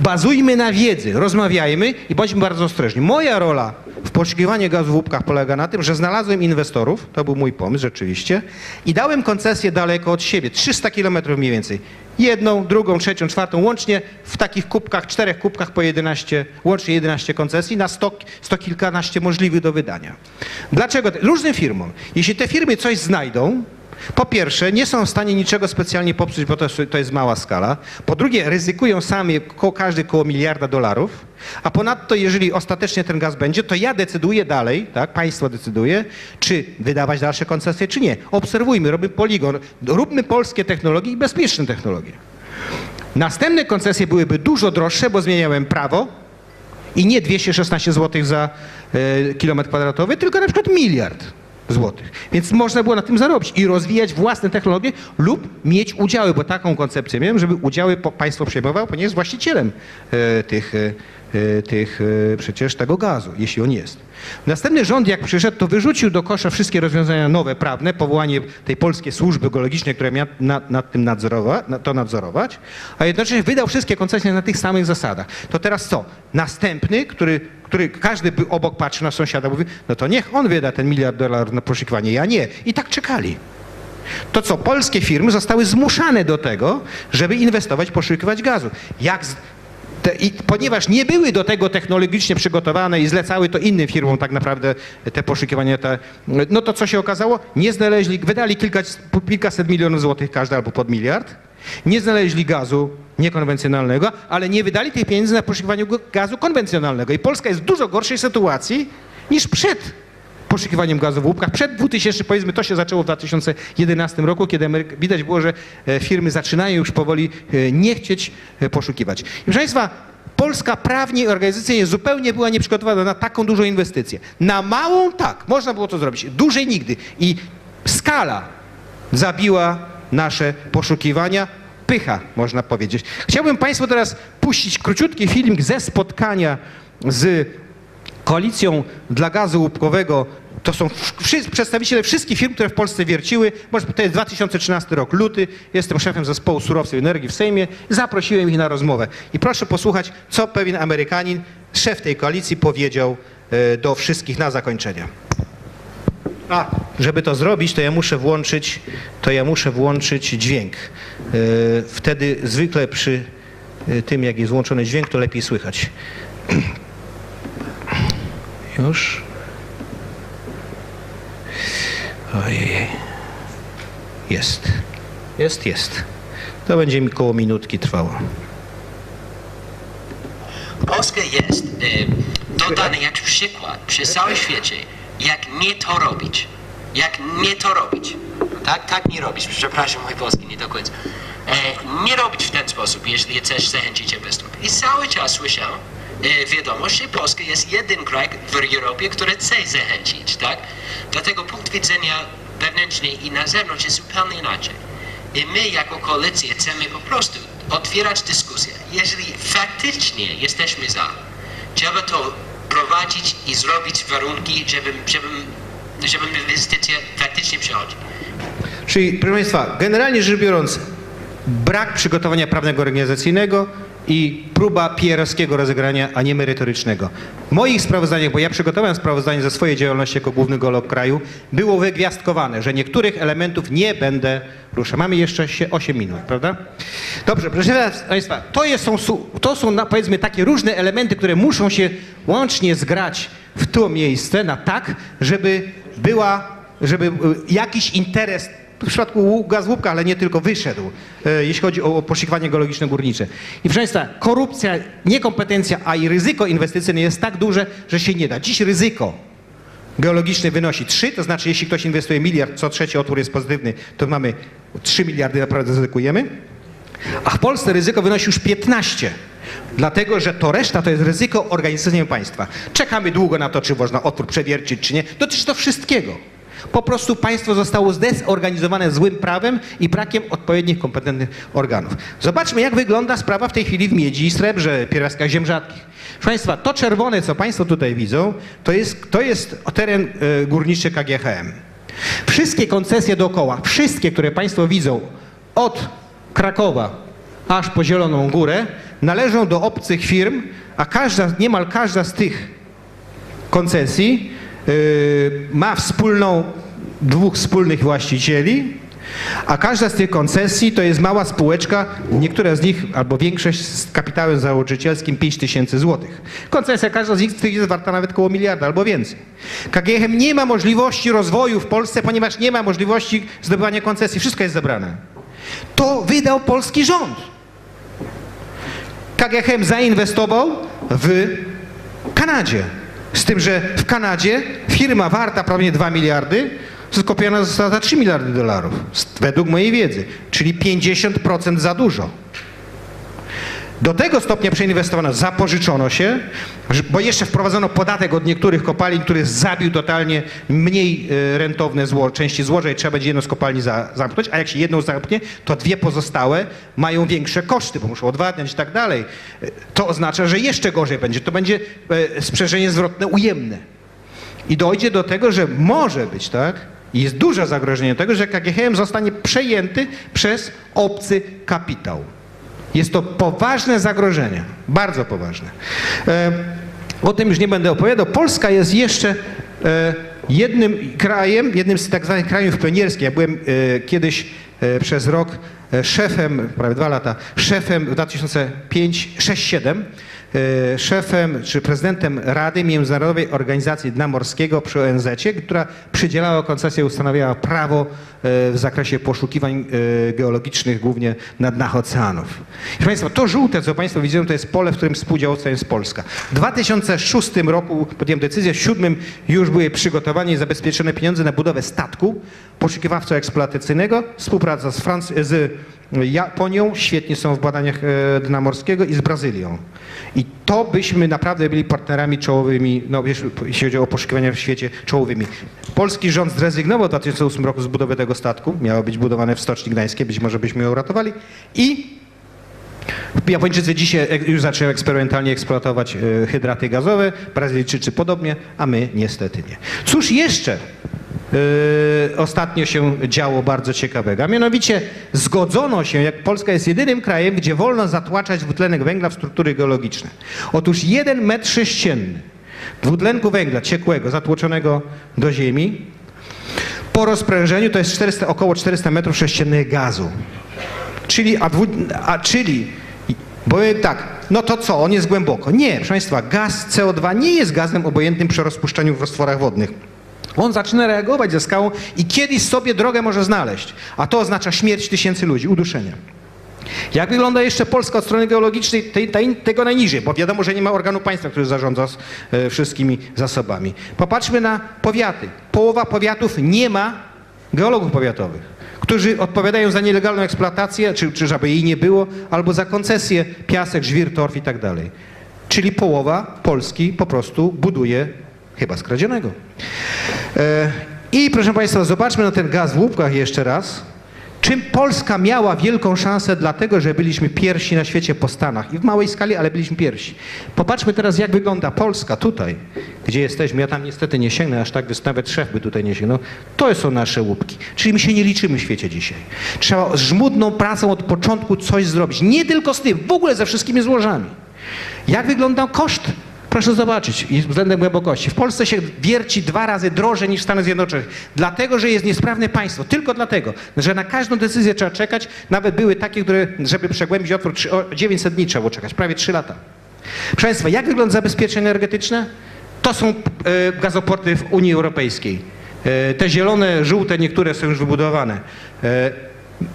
bazujmy na wiedzy, rozmawiajmy i bądźmy bardzo ostrożni. Moja rola w poszukiwaniu gazu w łupkach polega na tym, że znalazłem inwestorów, to był mój pomysł rzeczywiście, i dałem koncesję daleko od siebie, trzysta kilometrów mniej więcej. Jedną, drugą, trzecią, czwartą, łącznie w takich kubkach, czterech kubkach po jedenaście, łącznie jedenaście koncesji na sto, sto kilkanaście możliwych do wydania. Dlaczego? Różnym firmom. Jeśli te firmy coś znajdą, Po pierwsze, nie są w stanie niczego specjalnie popsuć, bo to, to jest mała skala. Po drugie, ryzykują sami ko- każdy koło miliarda dolarów. A ponadto, jeżeli ostatecznie ten gaz będzie, to ja decyduję dalej, tak? Państwo decyduje, czy wydawać dalsze koncesje, czy nie. Obserwujmy, robimy poligon, róbmy polskie technologie i bezpieczne technologie. Następne koncesje byłyby dużo droższe, bo zmieniałem prawo i nie dwieście szesnaście złotych za y, kilometr kwadratowy, tylko na przykład miliard złotych. Więc można było na tym zarobić i rozwijać własne technologie lub mieć udziały, bo taką koncepcję miałem, żeby udziały państwo przejmowało, ponieważ jest właścicielem y, tych, y, tych y, przecież tego gazu, jeśli on jest. Następny rząd, jak przyszedł, to wyrzucił do kosza wszystkie rozwiązania nowe, prawne, powołanie tej Polskiej Służby Geologicznej, która miała nad, nad tym nadzorowa, to nadzorować, a jednocześnie wydał wszystkie koncesje na tych samych zasadach. To teraz co? Następny, który który każdy był obok, patrzy na sąsiada, mówi, no to niech on wyda ten miliard dolarów na poszukiwanie, ja nie. I tak czekali. To co, polskie firmy zostały zmuszane do tego, żeby inwestować, poszukiwać gazu. Jak z... Te, i, ponieważ nie były do tego technologicznie przygotowane i zlecały to innym firmom tak naprawdę te poszukiwania, te, no to co się okazało? Nie znaleźli, wydali kilka, kilkaset milionów złotych każdy albo pod miliard, nie znaleźli gazu niekonwencjonalnego, ale nie wydali tych pieniędzy na poszukiwanie gazu konwencjonalnego. I Polska jest w dużo gorszej sytuacji niż przed poszukiwaniem gazu w łupkach. Przed dwutysięcznym, powiedzmy, to się zaczęło w dwa tysiące jedenastym roku, kiedy Ameryka, widać było, że firmy zaczynają już powoli nie chcieć poszukiwać. I proszę Państwa, Polska prawnie i organizacyjnie zupełnie była nieprzygotowana na taką dużą inwestycję. Na małą tak, można było to zrobić, dużej nigdy. I skala zabiła nasze poszukiwania. Pycha, można powiedzieć. Chciałbym Państwu teraz puścić króciutki filmik ze spotkania z Koalicją dla Gazu Łupkowego. To są wszyscy, przedstawiciele wszystkich firm, które w Polsce wierciły. To jest dwa tysiące trzynasty rok, luty. Jestem szefem zespołu surowców i energii w Sejmie. Zaprosiłem ich na rozmowę. I proszę posłuchać, co pewien Amerykanin, szef tej koalicji, powiedział do wszystkich na zakończenie. A, żeby to zrobić, to ja muszę włączyć, to ja muszę włączyć dźwięk. Yy, wtedy zwykle przy tym, jak jest włączony dźwięk, to lepiej słychać. Już. Ojej. Jest. Jest, jest. To będzie mi koło minutki trwało. Polska jest yy, dodana jak przykład przy całym świecie. Jak nie to robić, jak nie to robić, tak, tak nie robić, przepraszam, mój polski nie do końca, e, nie robić w ten sposób, jeżeli chcesz zachęcić inwestorów. I cały czas słyszałem e, wiadomość, że Polska jest jeden kraj w Europie, który chce zachęcić, tak? Dlatego punkt widzenia wewnętrzny i na zewnątrz jest zupełnie inaczej. I my jako koalicja chcemy po prostu otwierać dyskusję. Jeżeli faktycznie jesteśmy za, trzeba to prowadzić i zrobić warunki, żeby, żeby, żeby inwestycje faktycznie przechodziły. Czyli, proszę Państwa, generalnie rzecz biorąc, brak przygotowania prawnego organizacyjnego i próba P R-owskiego rozegrania, a nie merytorycznego. W moich sprawozdaniach, bo ja przygotowałem sprawozdanie ze swojej działalności jako główny geolog kraju, było wygwiazdkowane, że niektórych elementów nie będę ruszał. Mamy jeszcze osiem minut, prawda? Dobrze, proszę Państwa, to, jest, są, to są, powiedzmy, takie różne elementy, które muszą się łącznie zgrać w to miejsce na tak, żeby była, żeby jakiś interes w przypadku gazu łupka, ale nie tylko, wyszedł, jeśli chodzi o poszukiwanie geologiczne górnicze. I proszę Państwa, korupcja, niekompetencja, a i ryzyko inwestycyjne jest tak duże, że się nie da. Dziś ryzyko geologiczne wynosi trzy, to znaczy jeśli ktoś inwestuje miliard, co trzeci otwór jest pozytywny, to mamy trzy miliardy, naprawdę ryzykujemy. A w Polsce ryzyko wynosi już piętnaście, dlatego że to reszta to jest ryzyko organizacyjne państwa. Czekamy długo na to, czy można otwór przewiercić, czy nie. Dotyczy to wszystkiego. Po prostu państwo zostało zdezorganizowane złym prawem i brakiem odpowiednich kompetentnych organów. Zobaczmy, jak wygląda sprawa w tej chwili w miedzi i srebrze, pierwiastkach ziem rzadkich. Proszę Państwa, to czerwone, co Państwo tutaj widzą, to jest, to jest teren górniczy K G H M. Wszystkie koncesje dookoła, wszystkie, które Państwo widzą, od Krakowa aż po Zieloną Górę, należą do obcych firm, a każda, niemal każda z tych koncesji ma wspólną, dwóch wspólnych właścicieli, A każda z tych koncesji to jest mała spółeczka, niektóre z nich, albo większość z kapitałem założycielskim pięć tysięcy złotych. Koncesja, każda z nich jest warta nawet koło miliarda albo więcej. K G H M nie ma możliwości rozwoju w Polsce, ponieważ nie ma możliwości zdobywania koncesji. Wszystko jest zabrane. To wydał polski rząd. K G H M zainwestował w Kanadzie. Z tym, że w Kanadzie firma warta prawie dwa miliardy, skupiona została za trzy miliardy dolarów, według mojej wiedzy, czyli pięćdziesiąt procent za dużo. Do tego stopnia przeinwestowano, zapożyczono się, bo jeszcze wprowadzono podatek od niektórych kopalin, który zabił totalnie mniej rentowne zło, części złoża i trzeba będzie jedną z kopalni za, zamknąć, a jak się jedną zamknie, to dwie pozostałe mają większe koszty, bo muszą odwadniać i tak dalej. To oznacza, że jeszcze gorzej będzie, to będzie sprzężenie zwrotne ujemne. I dojdzie do tego, że może być, tak, i jest duże zagrożenie tego, że K G H M zostanie przejęty przez obcy kapitał. Jest to poważne zagrożenie, bardzo poważne. E, o tym już nie będę opowiadał. Polska jest jeszcze e, jednym krajem, jednym z tak zwanych krajów pionierskich. Ja byłem e, kiedyś e, przez rok e, szefem, prawie dwa lata, szefem w dwa tysiące piątym, dwa tysiące siódmym, e, szefem czy prezydentem Rady Międzynarodowej Organizacji Dna Morskiego przy O N Z-cie, która przydzielała koncesję i ustanawiała prawo w zakresie poszukiwań geologicznych, głównie na dnach oceanów. Proszę Państwa, to żółte, co Państwo widzą, to jest pole, w którym współdziałowcem jest Polska. W dwa tysiące szóstym roku podjąłem decyzję, w dwa tysiące siódmym już były przygotowane i zabezpieczone pieniądze na budowę statku poszukiwawczo eksploatacyjnego, współpraca z, Franc- z Japonią, świetnie są w badaniach dna morskiego, i z Brazylią. I to byśmy naprawdę byli partnerami czołowymi, no jeśli chodzi o poszukiwania w świecie, czołowymi. Polski rząd zrezygnował w dwa tysiące ósmym roku z budowy tego statku, miało być budowane w Stoczni Gdańskiej, być może byśmy ją uratowali, i Japończycy dzisiaj już zaczęli eksperymentalnie eksploatować hydraty gazowe, Brazylijczycy podobnie, a my niestety nie. Cóż jeszcze Yy, ostatnio się działo bardzo ciekawego, a mianowicie zgodzono się, jak Polska jest jedynym krajem, gdzie wolno zatłaczać dwutlenek węgla w struktury geologiczne. Otóż jeden metr sześcienny dwutlenku węgla ciekłego zatłoczonego do ziemi po rozprężeniu to jest czterysta, około czterysta metrów sześciennych gazu. Czyli, a, dwu, a czyli, bo tak, no to co, on jest głęboko. Nie, proszę Państwa, gaz C O dwa nie jest gazem obojętnym przy rozpuszczeniu w roztworach wodnych. On zaczyna reagować ze skałą i kiedyś sobie drogę może znaleźć, a to oznacza śmierć tysięcy ludzi, uduszenie. Jak wygląda jeszcze Polska od strony geologicznej, tej, tej, tego najniżej, bo wiadomo, że nie ma organu państwa, który zarządza z, y, wszystkimi zasobami. Popatrzmy na powiaty. Połowa powiatów nie ma geologów powiatowych, którzy odpowiadają za nielegalną eksploatację, czy, czy żeby jej nie było, albo za koncesję, piasek, żwir, torf i tak dalej. Czyli połowa Polski po prostu buduje chyba skradzionego. I proszę Państwa, zobaczmy na ten gaz w łupkach jeszcze raz. Czym Polska miała wielką szansę, dlatego że byliśmy pierwsi na świecie po Stanach. I w małej skali, ale byliśmy pierwsi. Popatrzmy teraz, jak wygląda Polska tutaj, gdzie jesteśmy. Ja tam niestety nie sięgnę aż tak, nawet szef by tutaj nie sięgnął. To są nasze łupki. Czyli my się nie liczymy w świecie dzisiaj. Trzeba z żmudną pracą od początku coś zrobić. Nie tylko z tym, w ogóle ze wszystkimi złożami. Jak wygląda koszt? Proszę zobaczyć, względem głębokości. W Polsce się wierci dwa razy drożej niż w Stanach Zjednoczonych, dlatego, że jest niesprawne państwo. Tylko dlatego, że na każdą decyzję trzeba czekać. Nawet były takie, które, żeby przegłębić otwór, dziewięćset dni trzeba było czekać, prawie trzy lata. Proszę Państwa, jak wygląda zabezpieczenie energetyczne? To są gazoporty w Unii Europejskiej. Te zielone, żółte, niektóre są już wybudowane.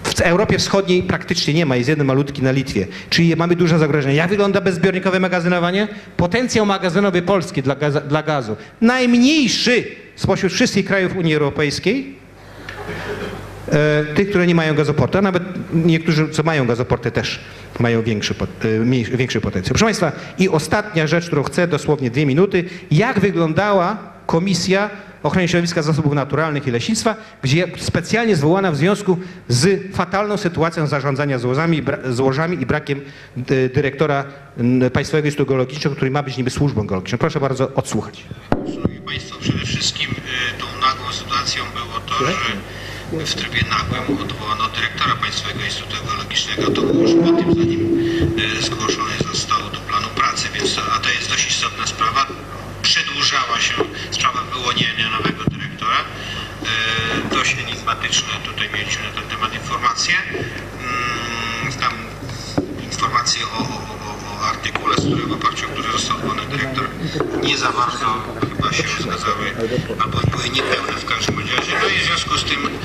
W Europie Wschodniej praktycznie nie ma, jest jeden malutki na Litwie, czyli mamy duże zagrożenie. Jak wygląda bezzbiornikowe magazynowanie? Potencjał magazynowy Polski dla, gaz, dla gazu najmniejszy spośród wszystkich krajów Unii Europejskiej, e, tych, które nie mają gazoportu, a nawet niektórzy, co mają gazoporty, też mają większy, e, większy potencjał. Proszę Państwa, i ostatnia rzecz, którą chcę, dosłownie dwie minuty, jak wyglądała Komisja Ochrony Środowiska, Zasobów Naturalnych i Leśnictwa, gdzie specjalnie zwołana w związku z fatalną sytuacją zarządzania złożami, złożami i brakiem dyrektora Państwowego Instytutu Geologicznego, który ma być niby służbą geologiczną. Proszę bardzo odsłuchać. Szanowni Państwo, przede wszystkim tą nagłą sytuacją było to, że w trybie nagłym odwołano dyrektora Państwowego Instytutu Geologicznego. To było już po tym, zanim zgłoszone zostało do planu pracy, więc to, a to jest dość istotna sprawa. Przedłużała się, sprawa wyłonienia nowego dyrektora. sektora. Dość enigmatyczne tutaj mieliśmy na ten temat informacje. Tam informacje o, o, o, o artykule, z którego oparciu, który został odwołany dyrektor, nie za bardzo chyba się zgadzały, albo były niepełne w każdym razie. No i w związku z tym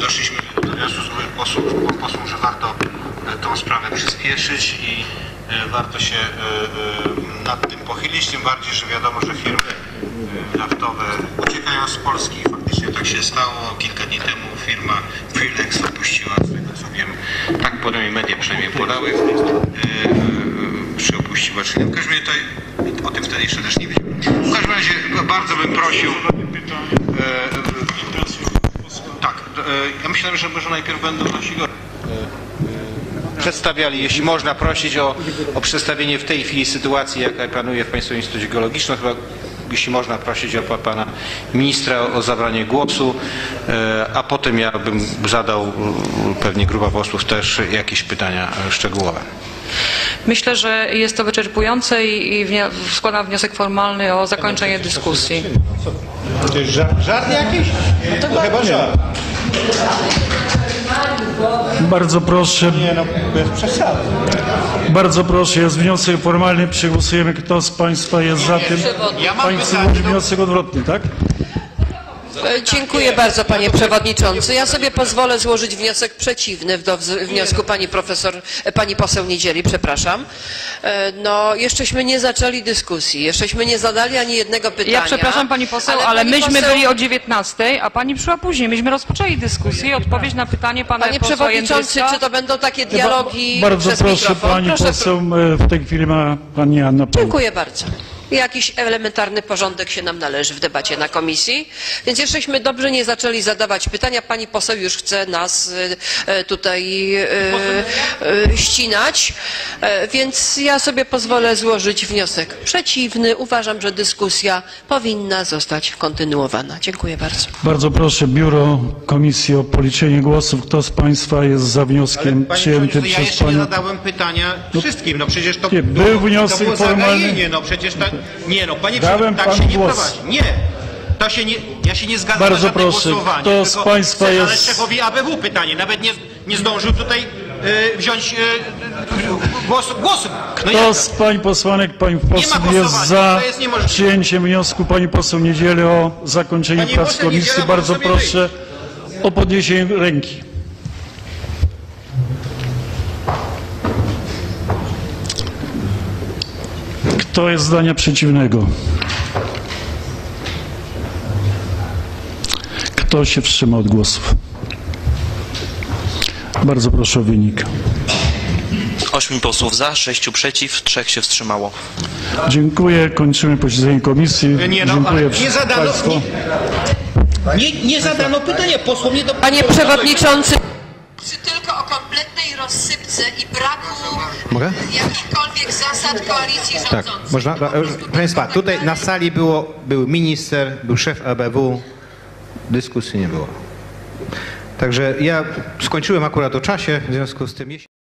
doszliśmy do wniosku z moich posłów, posłów, że warto tą sprawę przyspieszyć i warto się nad tym pochylić, tym bardziej, że wiadomo, że firmy naftowe uciekają z Polski. Faktycznie tak się stało. Kilka dni temu firma Filex opuściła, z tego co wiem, tak podejmie media przynajmniej podały, czy opuściła, czy nie. W każdym razie to, o tym wtedy jeszcze też nie wiem. W każdym razie bardzo bym prosił... Tak, ja myślę, że może najpierw będą nasi goście przedstawiali, jeśli można prosić o, o przedstawienie w tej chwili sytuacji, jaka panuje w Państwowym Instytucie Geologicznym. Chyba, jeśli można prosić o pana ministra o zabranie głosu, a potem ja bym zadał, pewnie grupa posłów też, jakieś pytania szczegółowe. Myślę, że jest to wyczerpujące i, i składam wniosek formalny o zakończenie dyskusji. To jest żart jakiś? No to chyba żart. Bardzo proszę. Nie, no, bez przesady. Bardzo proszę, jest wniosek formalny, przegłosujemy. Kto z Państwa jest za tym? Państwo będzie wniosek odwrotny, tak? Dziękuję bardzo, panie przewodniczący. Ja sobie pozwolę złożyć wniosek przeciwny do wniosku pani profesor, pani poseł Niedzieli, przepraszam. No, jeszcześmy nie zaczęli dyskusji, jeszcześmy nie zadali ani jednego pytania. Ja przepraszam pani poseł, ale, ale pani myśmy poseł... byli o dziewiętnastej, a pani przyszła później. Myśmy rozpoczęli dyskusję i odpowiedź na pytanie pana Panie przewodniczący, czy to będą takie dialogi ba Bardzo przez proszę mikrofon? Pani proszę... poseł, w tej chwili ma pani Anna. Dziękuję bardzo. Jakiś elementarny porządek się nam należy w debacie na komisji, więc jeszcześmy dobrze nie zaczęli zadawać pytania. Pani poseł już chce nas tutaj ścinać, więc ja sobie pozwolę złożyć wniosek przeciwny. Uważam, że dyskusja powinna zostać kontynuowana. Dziękuję bardzo. Bardzo proszę Biuro Komisji o policzenie głosów. Kto z Państwa jest za wnioskiem przyjętym przez Panią? Ja jeszcze nie zadałem pytania wszystkim. No przecież to był wniosek formalny. No przecież ta... Nie no, panie przewodniczący, tak się nie prowadzi. Nie, to się nie, ja się nie zgadzam na żadne głosowanie. Kto z Państwa jest... Ale szefowi A B W pytanie, nawet nie, nie zdążył tutaj y, wziąć y, głosu. głosu. No Kto z pań posłanek, pań posłów jest za jest przyjęciem wniosku pani poseł Niedzieli o zakończenie pani prac komisji? Bardzo proszę wyjść. o podniesienie ręki. Kto jest zdania przeciwnego? Kto się wstrzyma od głosów? Bardzo proszę o wynik. Ośmiu posłów za, sześciu przeciw, trzech się wstrzymało. Dziękuję. Kończymy posiedzenie komisji. Nie, no, Dziękuję nie zadano, nie, nie, nie zadano pytania posłom. Nie do... Panie przewodniczący. Czy tylko o kompletnej rozsypce i braku Mogę? jakichkolwiek zasad koalicji rządzącej. Tak, można? Proszę Państwa, tutaj na sali było, był minister, był szef A B W, dyskusji nie było. Także ja skończyłem akurat o czasie, w związku z tym...